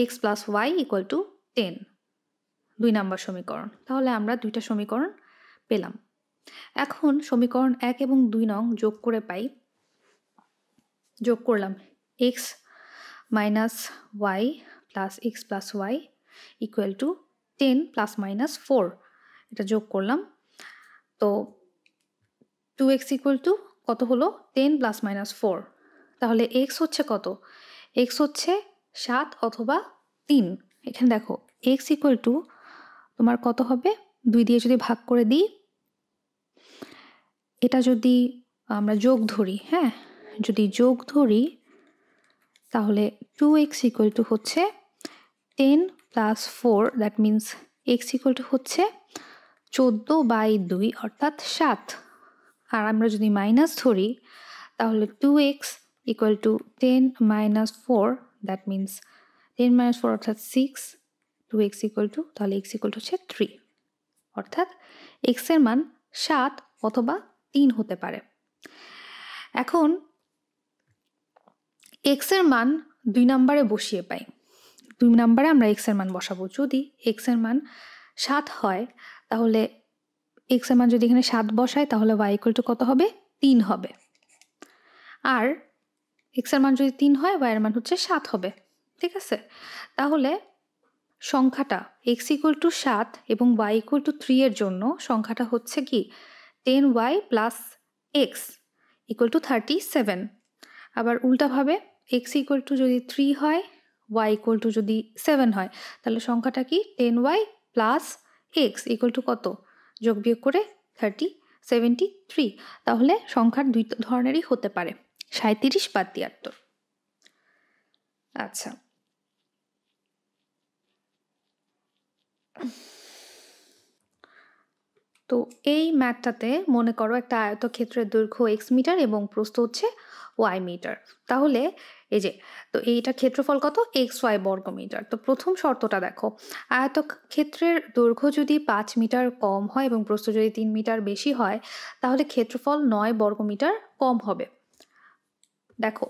X plus y equal to ten, দুই নাম্বার সমীকরণ। তাহলে আমরা দুইটা সমীকরণ পেলাম। এখন সমীকরণ এক এবং দুই নং যোগ করে পাই। যোগ করলাম x minus y plus x plus y equal to ten plus minus four. এটা যোগ করলাম। তো টু এক্স ইকুয়াল টু কত হলো? Ten plus minus four. তাহলে এক্স হচ্ছে কত? এক্স হচ্ছে সাত অথবা তিন। এখানে দেখো এক্স ইকুয়াল টু তোমার কত হবে? দুই দিয়ে যদি ভাগ করে দিই, এটা যদি আমরা যোগ ধরি, হ্যাঁ যদি যোগ ধরি তাহলে টু এক্স ইকুয়াল টু হচ্ছে ten plus four that means x equal to হচ্ছে চোদ্দো বাই দুই অর্থাৎ সাত। আর আমরা যদি মাইনাস ধরি তাহলে two x equal to ten minus four that means ten minus four অর্থাৎ six. Two x equal to তাহলে এক্স ইকুয়াল টু হচ্ছে থ্রি, অর্থাৎ এক্সের মান সাত অথবা তিন হতে পারে। এখন এক্সের মান দুই নম্বরে বসিয়ে পাই। দুই নম্বরে আমরা এক্স এর মান বসাবো। যদি এক্স এর মান সাত হয় তাহলে এক্স এর মান যদি এখানে সাত বসায় তাহলে ওয়াই ইকুয়াল টু কত হবে? তিন হবে। আর এক্স এর মান যদি তিন হয় ওয়াই এর মান হচ্ছে সাত হবে, ঠিক আছে। তাহলে সংখ্যাটা এক্স ইকুয়াল টু সাত এবং ওয়াই ইকুয়াল টু থ্রি এর জন্য সংখ্যাটা হচ্ছে কি ten y plus x equal to thirty seven. আবার উল্টাভাবে এক্স ইকুয়াল টু যদি থ্রি হয় y ইকুয়াল টু যদি সেভেন হয় তাহলে সংখ্যাটা কি ten y plus x equal to কত? যোগ বিয়োগ করে থার্টি सेवेंटी थ्री ताहले संख्यार दुई धरनेरই होते पारे सैंतीस बा तिहत्तर। अच्छा तो এই ম্যাথটাতে মনে করো একটা আয়তক্ষেত্রের দৈর্ঘ্য x মিটার এবং প্রস্থ হচ্ছে y মিটার, তাহলে এই যে তো এইটা ক্ষেত্রফল কত xy বর্গমিটার। তো প্রথম শর্তটা দেখো, আয়তক্ষেত্রের দৈর্ঘ্য যদি পাঁচ মিটার কম হয় এবং প্রস্থ যদি তিন মিটার বেশি হয় তাহলে ক্ষেত্রফল নয় বর্গমিটার কম হবে। দেখো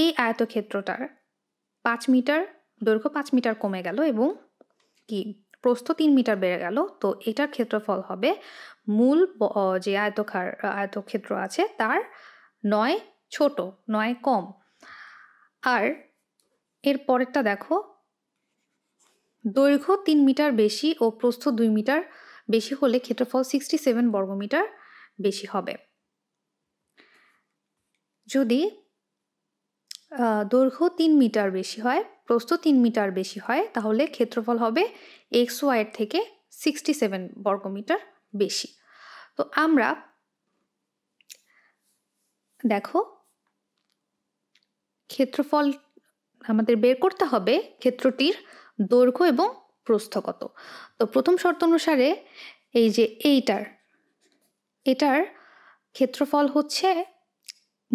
এই আয়তক্ষেত্রটার পাঁচ মিটার দৈর্ঘ্য পাঁচ মিটার কমে গেল এবং কি প্রস্থ তিন মিটার বেড়ে গেল, তো এটার ক্ষেত্রফল হবে মূল যে আয়তক্ষেত্র আয়তক্ষেত্র আছে তার নয় ছোট নয় কম। আর এর পরেরটা দেখো দৈর্ঘ্য তিন মিটার বেশি ও প্রস্থ দুই মিটার বেশি হলে ক্ষেত্রফল সিক্সটি সেভেন বর্গমিটার বেশি হবে। যদি দৈর্ঘ্য তিন মিটার বেশি হয় প্রস্থ তিন মিটার বেশি হয় তাহলে ক্ষেত্রফল হবে এক্স ওয়াইয়ের থেকে সিক্সটি সেভেন বর্গমিটার বেশি। তো আমরা দেখো ক্ষেত্রফল আমাদের বের করতে হবে ক্ষেত্রটির দৈর্ঘ্য এবং প্রস্থ কত। তো প্রথম শর্ত অনুসারে এই যে এইটার এটার ক্ষেত্রফল হচ্ছে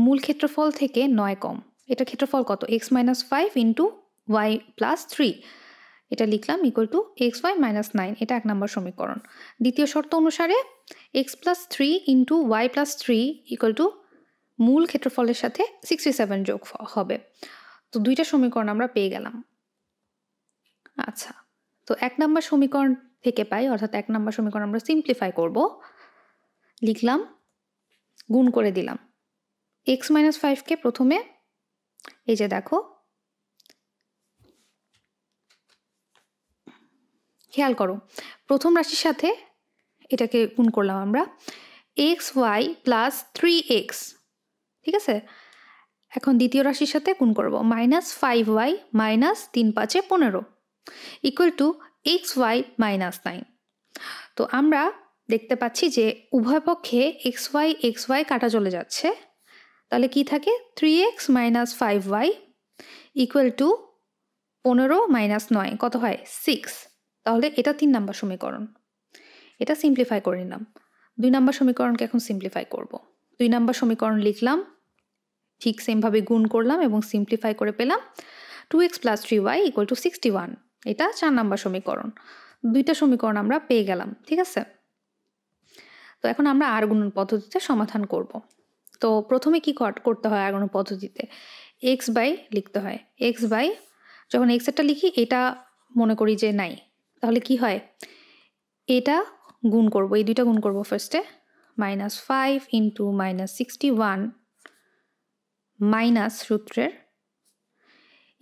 মূল ক্ষেত্রফল থেকে নয় কম, এটা ক্ষেত্রফল কত x minus five into y plus three, এটা লিখলাম equal to x y minus nine, এটা এক নম্বর সমীকরণ। দ্বিতীয় শর্ত অনুসারে x plus three into y plus three equal to মূল ক্ষেত্রফলের সাথে সিক্সটি সেভেন যোগ হবে। তো দুইটা সমীকরণ আমরা পেয়ে গেলাম। আচ্ছা তো এক নম্বর সমীকরণ থেকে পাই, অর্থাৎ এক নম্বর সমীকরণ আমরা সিম্পলিফাই করব, লিখলাম গুণ করে দিলাম এক্স মাইনাস ফাইভকে প্রথমে, এই যে দেখো খেয়াল করো প্রথম রাশির সাথে এটাকে গুণ করলাম আমরা x y plus three x, ঠিক আছে। এখন দ্বিতীয় রাশির সাথে গুণ করব মাইনাস ফাইভ ওয়াই মাইনাস তিন পাঁচে পনেরো equal to x y minus nine. তো আমরা দেখতে পাচ্ছি যে উভয় পক্ষে এক্স ওয়াই এক্স ওয়াই কাটা চলে যাচ্ছে, তাহলে কি থাকে three x minus five y equal to পনেরো মাইনাস নয় কত হয় সিক্স, তাহলে এটা তিন নম্বর সমীকরণ। এটা সিম্পলিফাই করে নিলাম, দুই নম্বর সমীকরণকে এখন সিম্পলিফাই করব। দুই নম্বর সমীকরণ লিখলাম ঠিক সেমভাবে গুণ করলাম এবং সিম্পলিফাই করে পেলাম two x plus three y equal to sixty one, এটা চার নম্বর সমীকরণ। দুইটা সমীকরণ আমরা পেয়ে গেলাম, ঠিক আছে। তো এখন আমরা আর গুণন পদ্ধতিতে সমাধান করব। তো প্রথমে কি করতে হয় আর গুণন পদ্ধতিতে এক্স বাই লিখতে হয়, এক্স বাই যখন এক্স একটা লিখি এটা মনে করি যে নাই, তাহলে কি হয় এটা গুণ করব এই দুইটা গুণ করব ফার্স্টে minus five into minus sixty one minus সূত্রের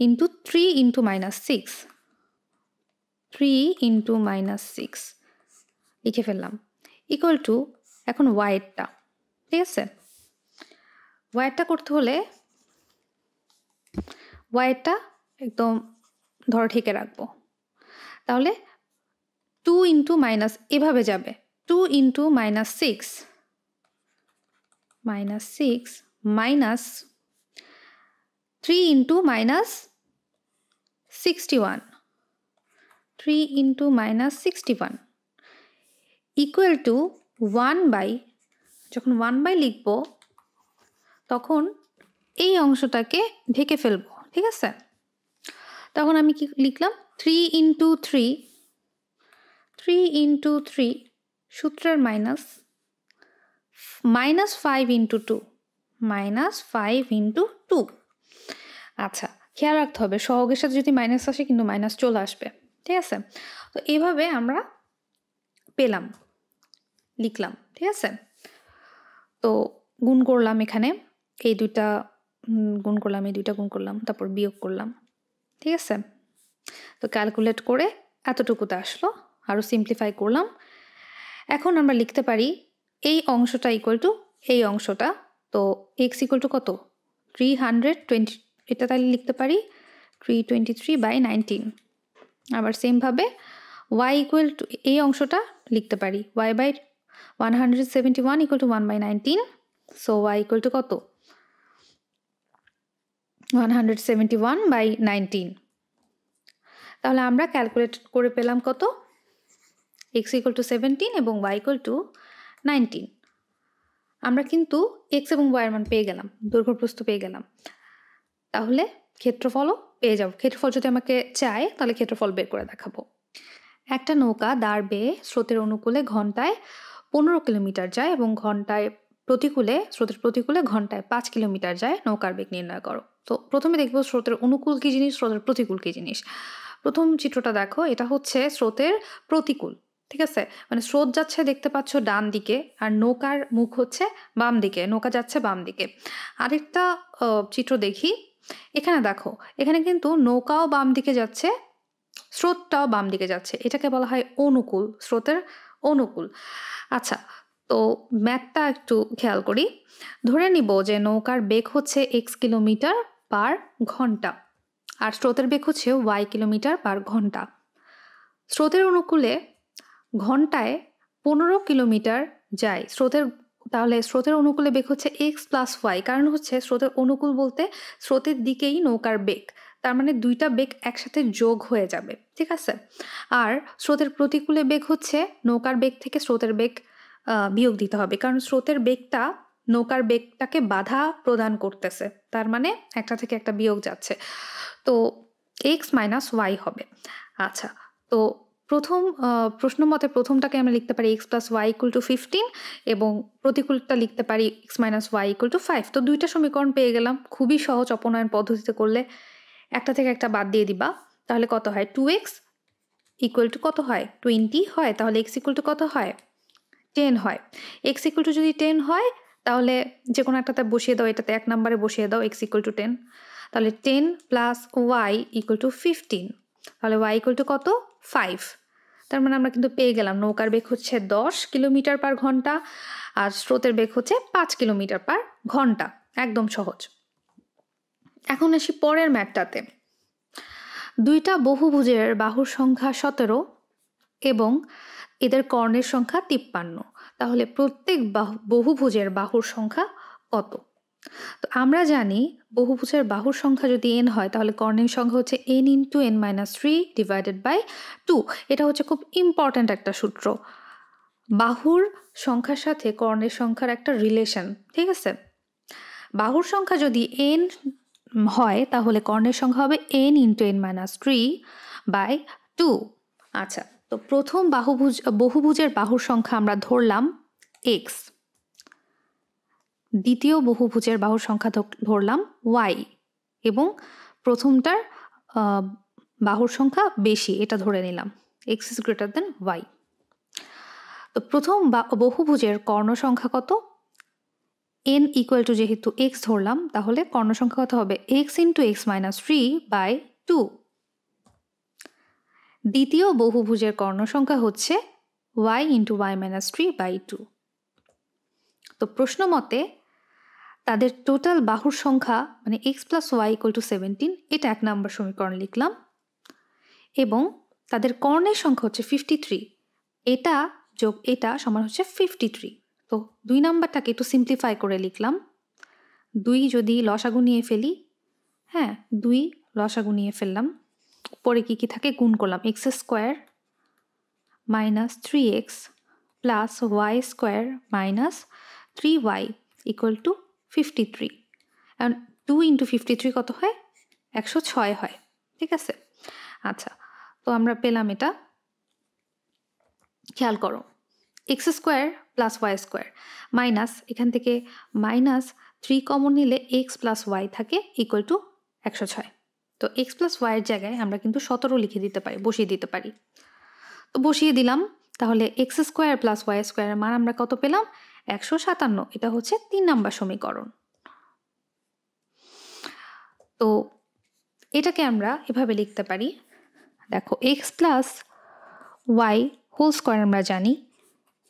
into three into minus six, three into minus six লিখে ফেললাম ইকুয়াল টু এখন ওয়াইটটা, ঠিক আছে। ওয়াইটটা করতে হলে ওয়াইটটা একদম ধরে ঠেকে রাখবো, তাহলে টু ইন্টু মাইনাস এভাবে যাবে two into minus six minus six minus three into minus sixty one three into minus sixty one equal to one by, যখন ওয়ান বাই লিখবো তখন এই অংশটাকে ঢেকে ফেলবো, ঠিক আছে। তখন আমি কি লিখলাম three into three three into three সূত্রের minus minus five into two minus five into two. আচ্ছা খেয়াল রাখতে হবে সহগের সাথে যদি মাইনাস আসে কিন্তু মাইনাস চলে আসবে, ঠিক আছে। তো এইভাবে আমরা পেলাম লিখলাম, ঠিক আছে। তো গুণ করলাম এখানে এই দুইটা গুণ করলাম এই দুইটা গুণ করলাম তারপর বিয়োগ করলাম, ঠিক আছে। তো ক্যালকুলেট করে এতটুকুতে আসলো, আরও সিম্পলিফাই করলাম। এখন আমরা লিখতে পারি এই অংশটা ইকুয়াল টু এই অংশটা, তো এক্স ইকুয়াল টু কত থ্রি হান্ড্রেড টোয়েন্টি, এটা তাহলে লিখতে পারি three twenty three by nineteen. আবার সেমভাবে ওয়াই ইকুয়াল টু এই অংশটা লিখতে পারি y by one hundred seventy-one equal to one by nineteen. So y equal to koto? one hundred seventy-one by nineteen. তাহলে আমরা ক্যালকুলেট করে পেলাম কত x equal to seventeen এবং y equal to nineteen. আমরা কিন্তু x এবং y এর মান পেয়ে গেলাম, দৈর্ঘ্য প্রস্থ পেয়ে গেলাম। তাহলে ক্ষেত্রফল পেয়ে যাব। ক্ষেত্রফল যদি আমাকে চাই তাহলে ক্ষেত্রফল বের করে দেখাবো। একটা নৌকা দাঁড় বেয়ে স্রোতের অনুকূলে ঘন্টায় পনেরো কিলোমিটার যায় এবং ঘন্টায় প্রতিকূলে স্রোতের প্রতিকূলে ঘন্টায় পাঁচ কিলোমিটার যায়। নৌকার বেগ নির্ণয় করো। তো প্রথমে দেখবো স্রোতের অনুকূল কি জিনিস, স্রোতের প্রতিকূল কি জিনিস। প্রথম চিত্রটা দেখো, এটা হচ্ছে স্রোতের প্রতিকূল, ঠিক আছে? মানে স্রোত যাচ্ছে দেখতে পাচ্ছ ডান দিকে আর নৌকার মুখ হচ্ছে বাম দিকে, নৌকা যাচ্ছে বাম দিকে। আরেকটা চিত্র দেখি, এখানে দেখো এখানে কিন্তু নৌকাও বাম দিকে যাচ্ছে, স্রোতটাও বাম দিকে যাচ্ছে। এটাকে বলা হয় অনুকূল, স্রোতের অনুকূল। আচ্ছা, তো ম্যাথটা একটু খেয়াল করি। ধরে নিব যে নৌকার বেগ হচ্ছে এক্স কিলোমিটার পার ঘন্টা আর স্রোতের বেগ হচ্ছে ওয়াই কিলোমিটার পার ঘন্টা। স্রোতের অনুকূলে ঘন্টায় পনেরো কিলোমিটার যায় স্রোতের, তাহলে স্রোতের অনুকূলে বেগ হচ্ছে এক্স প্লাস ওয়াই। কারণ হচ্ছে স্রোতের অনুকূল বলতে স্রোতের দিকেই নৌকার বেগ, তার মানে দুইটা বেগ একসাথে যোগ হয়ে যাবে, ঠিক আছে? আর স্রোতের প্রতিকূলে বেগ হচ্ছে নৌকার বেগ থেকে স্রোতের বেগ বিয়োগ দিতে হবে, কারণ স্রোতের বেগটা নৌকার বেগটাকে বাধা প্রদান করতেছে, তার মানে একটা থেকে একটা বিয়োগ যাচ্ছে। তো এক্স মাইনাস ওয়াই হবে। আচ্ছা, তো প্রথম প্রশ্ন মতে প্রথমটাকে আমরা লিখতে পারি x plus y equal to fifteen এবং প্রতিকূলটা লিখতে পারি x minus y equal to five. তো দুইটা সমীকরণ পেয়ে গেলাম, খুবই সহজ অপনয়ন পদ্ধতিতে করলে। একটা থেকে একটা বাদ দিয়ে দিবা, তাহলে কত হয়? টু এক্স ইকুয়াল টু কত হয়? টোয়েন্টি হয়। তাহলে এক্স ইকুয়াল টু কত হয়? টেন হয়। এক্স ইকুয়াল টু যদি টেন হয় তাহলে যে কোনো একটাতে বসিয়ে দাও, এটাতে এক নাম্বারে বসিয়ে দাও এক্স ইকুয়াল টু টেন। তাহলে ten plus y equal to fifteen, তাহলে ওয়াই ইকুয়াল টু কত? ফাইভ। তার মানে আমরা কিন্তু পেয়ে গেলাম নৌকার বেগ হচ্ছে দশ কিলোমিটার পার ঘন্টা আর স্রোতের বেগ হচ্ছে পাঁচ কিলোমিটার পার ঘন্টা। একদম সহজ। এখন আসি পরের ম্যাথটাতে। দুইটা বহুভুজের বাহুর সংখ্যা সতেরো এবং এদের কর্ণের সংখ্যা তিপ্পান্ন, তাহলে প্রত্যেক বাহু বহুভুজের বাহুর সংখ্যা কত? তো আমরা জানি বহুভুজের বাহুর সংখ্যা যদি এন হয় তাহলে কর্ণের সংখ্যা হচ্ছে n into n minus three divided by two. এটা হচ্ছে খুব ইম্পর্ট্যান্ট একটা সূত্র, বাহুর সংখ্যার সাথে কর্ণের সংখ্যার একটা রিলেশন, ঠিক আছে? বাহুর সংখ্যা যদি এন হয় তাহলে কর্ণের সংখ্যা হবে n into n minus three by two. আচ্ছা, তো প্রথম বাহুভুজ বহুভুজের বাহুর সংখ্যা আমরা ধরলাম এক্স, দ্বিতীয় বহুভুজের বাহুর সংখ্যা ধরলাম ওয়াই এবং প্রথমটার বাহুর সংখ্যা বেশি এটা ধরে নিলাম, x is greater than y. তো প্রথম বহুভুজের কর্ণ সংখ্যা কত? এন ইকুয়াল টু যেহেতু এক্স ধরলাম তাহলে কর্ণ সংখ্যা কত হবে? X into x minus three by two. দ্বিতীয় বহুভুজের কর্ণ সংখ্যা হচ্ছে y into y minus three by two. তো প্রশ্ন মতে তাদের টোটাল বাহুর সংখ্যা মানে x plus y equal to seventeen, এটা এক নম্বর সমীকরণ লিখলাম এবং তাদের কর্ণের সংখ্যা হচ্ছে ফিফটি থ্রি, এটা যোগ এটা সমান হচ্ছে ফিফটি থ্রি। তো দুই নাম্বারটাকে একটু সিম্পলিফাই করে লিখলাম, দুই যদি লসাগু নিয়ে ফেলি, হ্যাঁ দুই লসাগু নিয়ে ফেললাম, পরে কি কি থাকে গুণ করলাম, x square minus three x plus y square minus three y equal to fifty three. এখন টু ইন্টু ফিফটি থ্রি কত হয়? একশো ছয় হয়, ঠিক আছে? আচ্ছা, তো আমরা পেলাম এটা। খেয়াল করো x square plus y square minus, এখান থেকে মাইনাস থ্রি কমন নিলে এক্স প্লাস ওয়াই থাকে ইকুয়াল টু একশো ছয়। তো এক্স প্লাস ওয়াইয়ের জায়গায় আমরা কিন্তু সতেরো লিখে দিতে পারি, বসিয়ে দিতে পারি। তো বসিয়ে দিলাম, তাহলে এক্স স্কোয়ার প্লাস ওয়াই স্কোয়ারের মান আমরা কত পেলাম? একশো সাতান্ন। এটা হচ্ছে তিন নম্বর সমীকরণ। তো এটাকে আমরা এভাবে লিখতে পারি, দেখো x plus y whole square আমরা জানি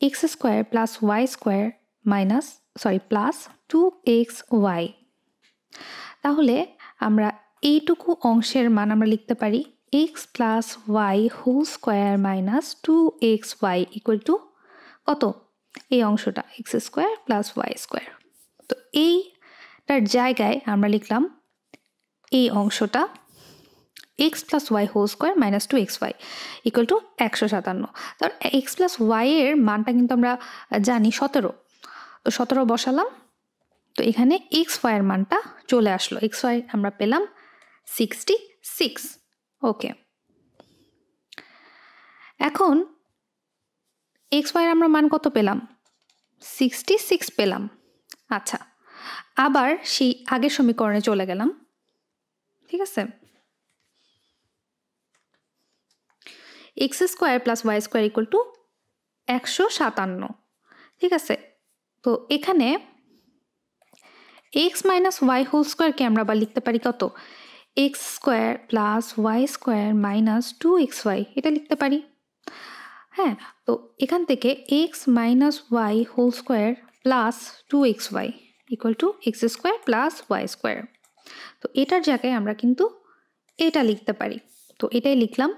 x square plus y square minus sorry plus two x y. তাহলে আমরা এইটুকু অংশের মান আমরা লিখতে পারি x plus y whole square minus two x y equal to কত? এই অংশটা x square plus y square. তো এইটার জায়গায় আমরা লিখলাম এই অংশটা x plus y whole square minus two x y equal to একশো সাতান্ন। তার এক্স প্লাস ওয়াইয়ের মানটা কিন্তু আমরা জানি সতেরো, তো সতেরো বসালাম। তো এখানে এক্স ওয়াইয়ের মানটা চলে আসলো, এক্স ওয়াই আমরা পেলাম সিক্সটি সিক্স। ওকে, এখন এক্স ওয়াইয়ের আমরা মান কত পেলাম? সিক্সটি সিক্স পেলাম। আচ্ছা, আবার সেই আগের সমীকরণে চলে গেলাম, ঠিক আছে? X square plus y square equal to একশো সাতান্ন, ঠিক আছে? তো এখানে এক্স মাইনাস ওয়াই হোল স্কোয়ারকে আমরা আবার লিখতে পারি কত? X square plus y square minus two x y, এটা লিখতে পারি। হ্যাঁ, তো এখান থেকে x minus y whole square plus two x y equal to x square plus y square. তো এটার জায়গায় আমরা কিন্তু এটা লিখতে পারি, তো এটাই লিখলাম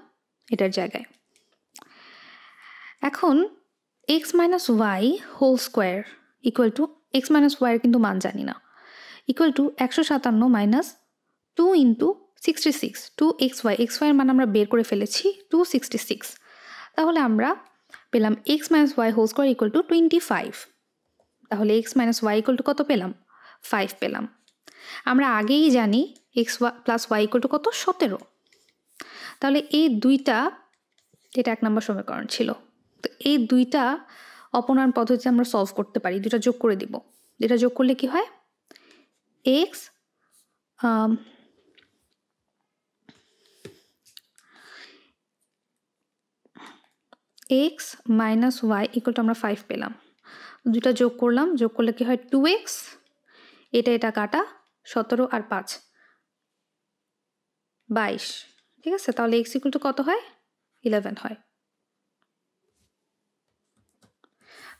এটার জায়গায়। এখন x minus y whole square equal to x minus ওয়াইয়ের কিন্তু মান জানি না, ইকুয়াল টু একশো সাতান্ন minus two into sixty six two x y, x ওয়াইয়ের মান আমরা বের করে ফেলেছি টু সিক্সটি সিক্স। তাহলে আমরা পেলাম x minus y whole square equal to twenty five. তাহলে x minus y equal to কত পেলাম? ফাইভ পেলাম। আমরা আগেই জানি x y plus y equal to কত? সতেরো। তাহলে এই দুইটা, এটা এক নম্বর সমীকরণ ছিল, তো এই দুইটা অপনয়ন পদ্ধতিতে আমরা সলভ করতে পারি, দুটা যোগ করে দিব। দুটা যোগ করলে কি হয়? X x minus y equal to আমরা ফাইভ পেলাম, দুটা যোগ করলাম, যোগ করলে কি হয়? টু এক্স, এটা এটা কাটা, সতেরো আর পাঁচ বাইশ, ঠিক আছে? তাহলে এক্স ইকুয়াল টু কত হয়? ইলেভেন হয়।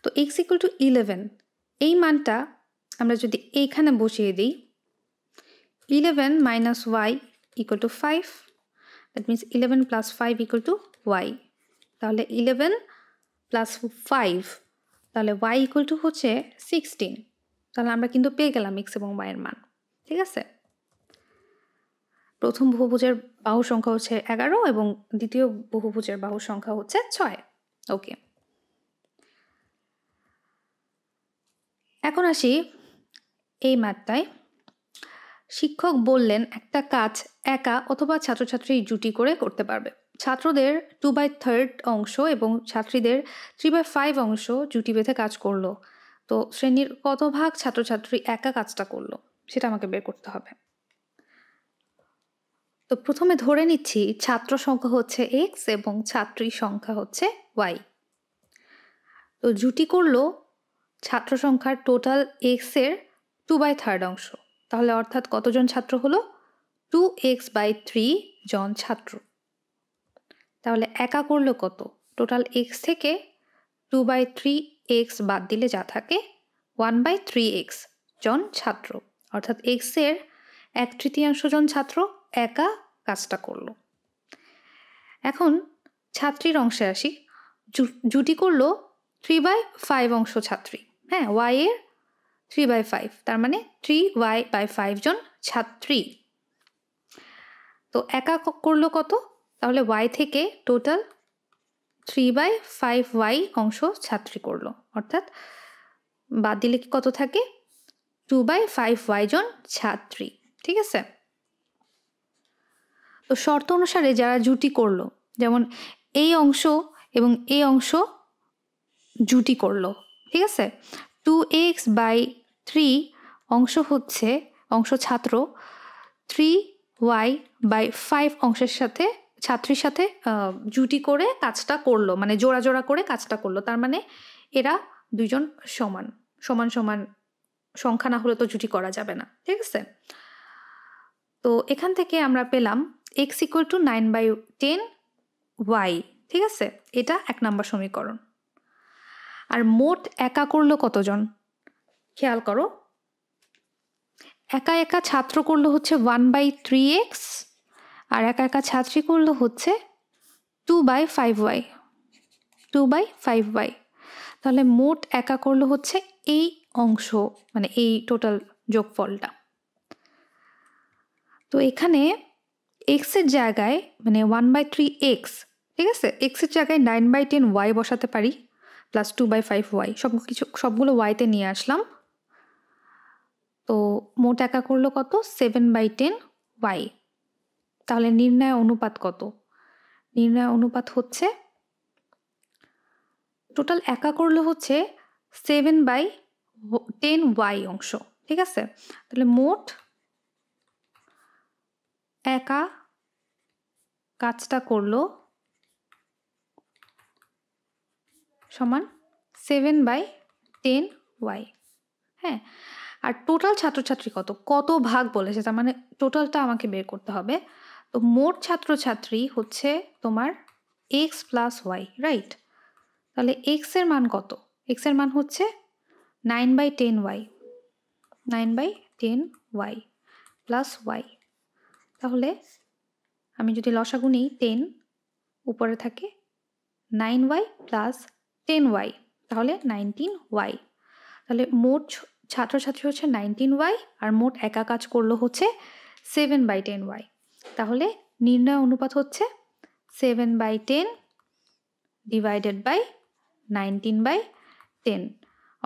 তো এক্স ইকুয়াল টু ইলেভেন, এই মানটা আমরা যদি এইখানে বসিয়ে দিই, eleven minus y equal to five, that means eleven plus five equal to y. তাহলে ইলেভেন প্লাস ফাইভ, তাহলে ওয়াই ইকুয়াল টু হচ্ছে সিক্সটিন। তাহলে আমরা কিন্তু পেয়ে গেলাম এক্স এবং ওয়াইয়ের মান, ঠিক আছে? প্রথম বহুভুজের বাহু সংখ্যা হচ্ছে এগারো এবং দ্বিতীয় বহুভুজের বাহু সংখ্যা হচ্ছে ছয়। ওকে, এখন আসি এই ম্যাথটায়। শিক্ষক বললেন একটা কাজ একা অথবা ছাত্রছাত্রী জুটি করে করতে পারবে। ছাত্রদের টু বাই থার্ড অংশ এবং ছাত্রীদের থ্রি বাই ফাইভ অংশ জুটি বেঁধে কাজ করলো। তো শ্রেণীর কত ভাগ ছাত্রছাত্রী একা কাজটা করলো, সেটা আমাকে বের করতে হবে। তো প্রথমে ধরে নিচ্ছি ছাত্র সংখ্যা হচ্ছে এক্স এবং ছাত্রী সংখ্যা হচ্ছে ওয়াই। তো জুটি করলো ছাত্র সংখ্যার টোটাল এক্সের টু বাই থার্ড অংশ, তাহলে অর্থাৎ কতজন ছাত্র হলো? টু এক্স বাই থ্রি জন ছাত্র। তাহলে একা করলো কত? টোটাল এক্স থেকে টু বাই থ্রি এক্স বাদ দিলে যা থাকে ওয়ান বাই থ্রি এক্স জন ছাত্র, অর্থাৎ এক্সের এক তৃতীয়াংশ জন ছাত্র একা কাজটা করলো। এখন ছাত্রীর অংশে আসি। জুটি করলো থ্রি বাই ফাইভ অংশ ছাত্রী, হ্যাঁ, ওয়াইয়ের থ্রি বাই ফাইভ, তার মানে থ্রি ওয়াই বাই ফাইভ জন ছাত্রী। তো একা করলো কত? তাহলে ওয়াই থেকে total three by five y অংশ ছাত্রী করলো, অর্থাৎ বাদ দিলে কি কত থাকে? টু বাই ফাইভ ওয়াই জন ছাত্রী, ঠিক আছে? তো শর্ত অনুসারে যারা জুটি করলো, যেমন এই অংশ এবং এই অংশ জুটি করলো, ঠিক আছে? টু এক্স বাই থ্রি অংশ হচ্ছে অংশ ছাত্র থ্রি ওয়াই বাই ফাইভ অংশের সাথে ছাত্রীর সাথে জুটি করে কাজটা করলো, মানে জোড়া জোড়া করে কাজটা করলো। তার মানে এরা দুজন সমান সমান সমান সংখ্যা না হলে তো জুটি করা যাবে না, ঠিক আছে? তো এখান থেকে আমরা পেলাম x equal to nine by ten y, ঠিক আছে? এটা এক নম্বর সমীকরণ। আর মোট একা করলো কতজন? খেয়াল করো, একা একা ছাত্র করলো হচ্ছে ওয়ান বাই থ্রি এক্স, আর একা একা ছাত্রী করলো হচ্ছে two by five y, two by five y. তাহলে মোট একা করলো হচ্ছে এই অংশ মানে এই টোটাল যোগফলটা। তো এখানে x এর জায়গায় মানে one by three x ঠিক আছে, x এর জায়গায় nine by ten y বসাতে পারি plus two by five y সব কিছু সবগুলো y তে নিয়ে আসলাম। তো মোট একা করলো কত seven by ten y। তাহলে নির্ণয় অনুপাত কত? নির্ণয় অনুপাত হচ্ছে টোটাল একা করলে হচ্ছে সেভেন বাই টেন ওয়াই অংশ ঠিক আছে। তাহলে মোট একা কাজটা করলো সমান সেভেন বাই টেন ওয়াই। হ্যাঁ, আর টোটাল ছাত্রছাত্রী কত কত ভাগ বলেছে, তার মানে টোটালটা আমাকে বের করতে হবে। তো মোট ছাত্রছাত্রী হচ্ছে তোমার এক্স প্লাস ওয়াই রাইট। তাহলে এক্স এর মান কত? এক্স এর মান হচ্ছে nine by ten y nine by ten y plus y. তাহলে আমি যদি লসাগু নিই টেন উপরে থাকে nine y plus ten y তাহলে নাইনটিন ওয়াই। তাহলে মোট ছাত্রছাত্রী হচ্ছে নাইনটিন ওয়াই আর মোট একা কাজ করলো হচ্ছে সেভেন বাই টেন ওয়াই। তাহলে নির্ণয় অনুপাত হচ্ছে seven by ten divided by nineteen by ten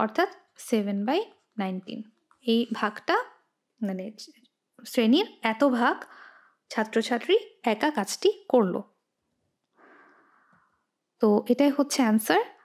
অর্থাৎ সেভেন বাই নাইনটিন। এই ভাগটা মানে শ্রেণীর এত ভাগ ছাত্রছাত্রী একা কাজটি করলো। তো এটাই হচ্ছে অ্যান্সার।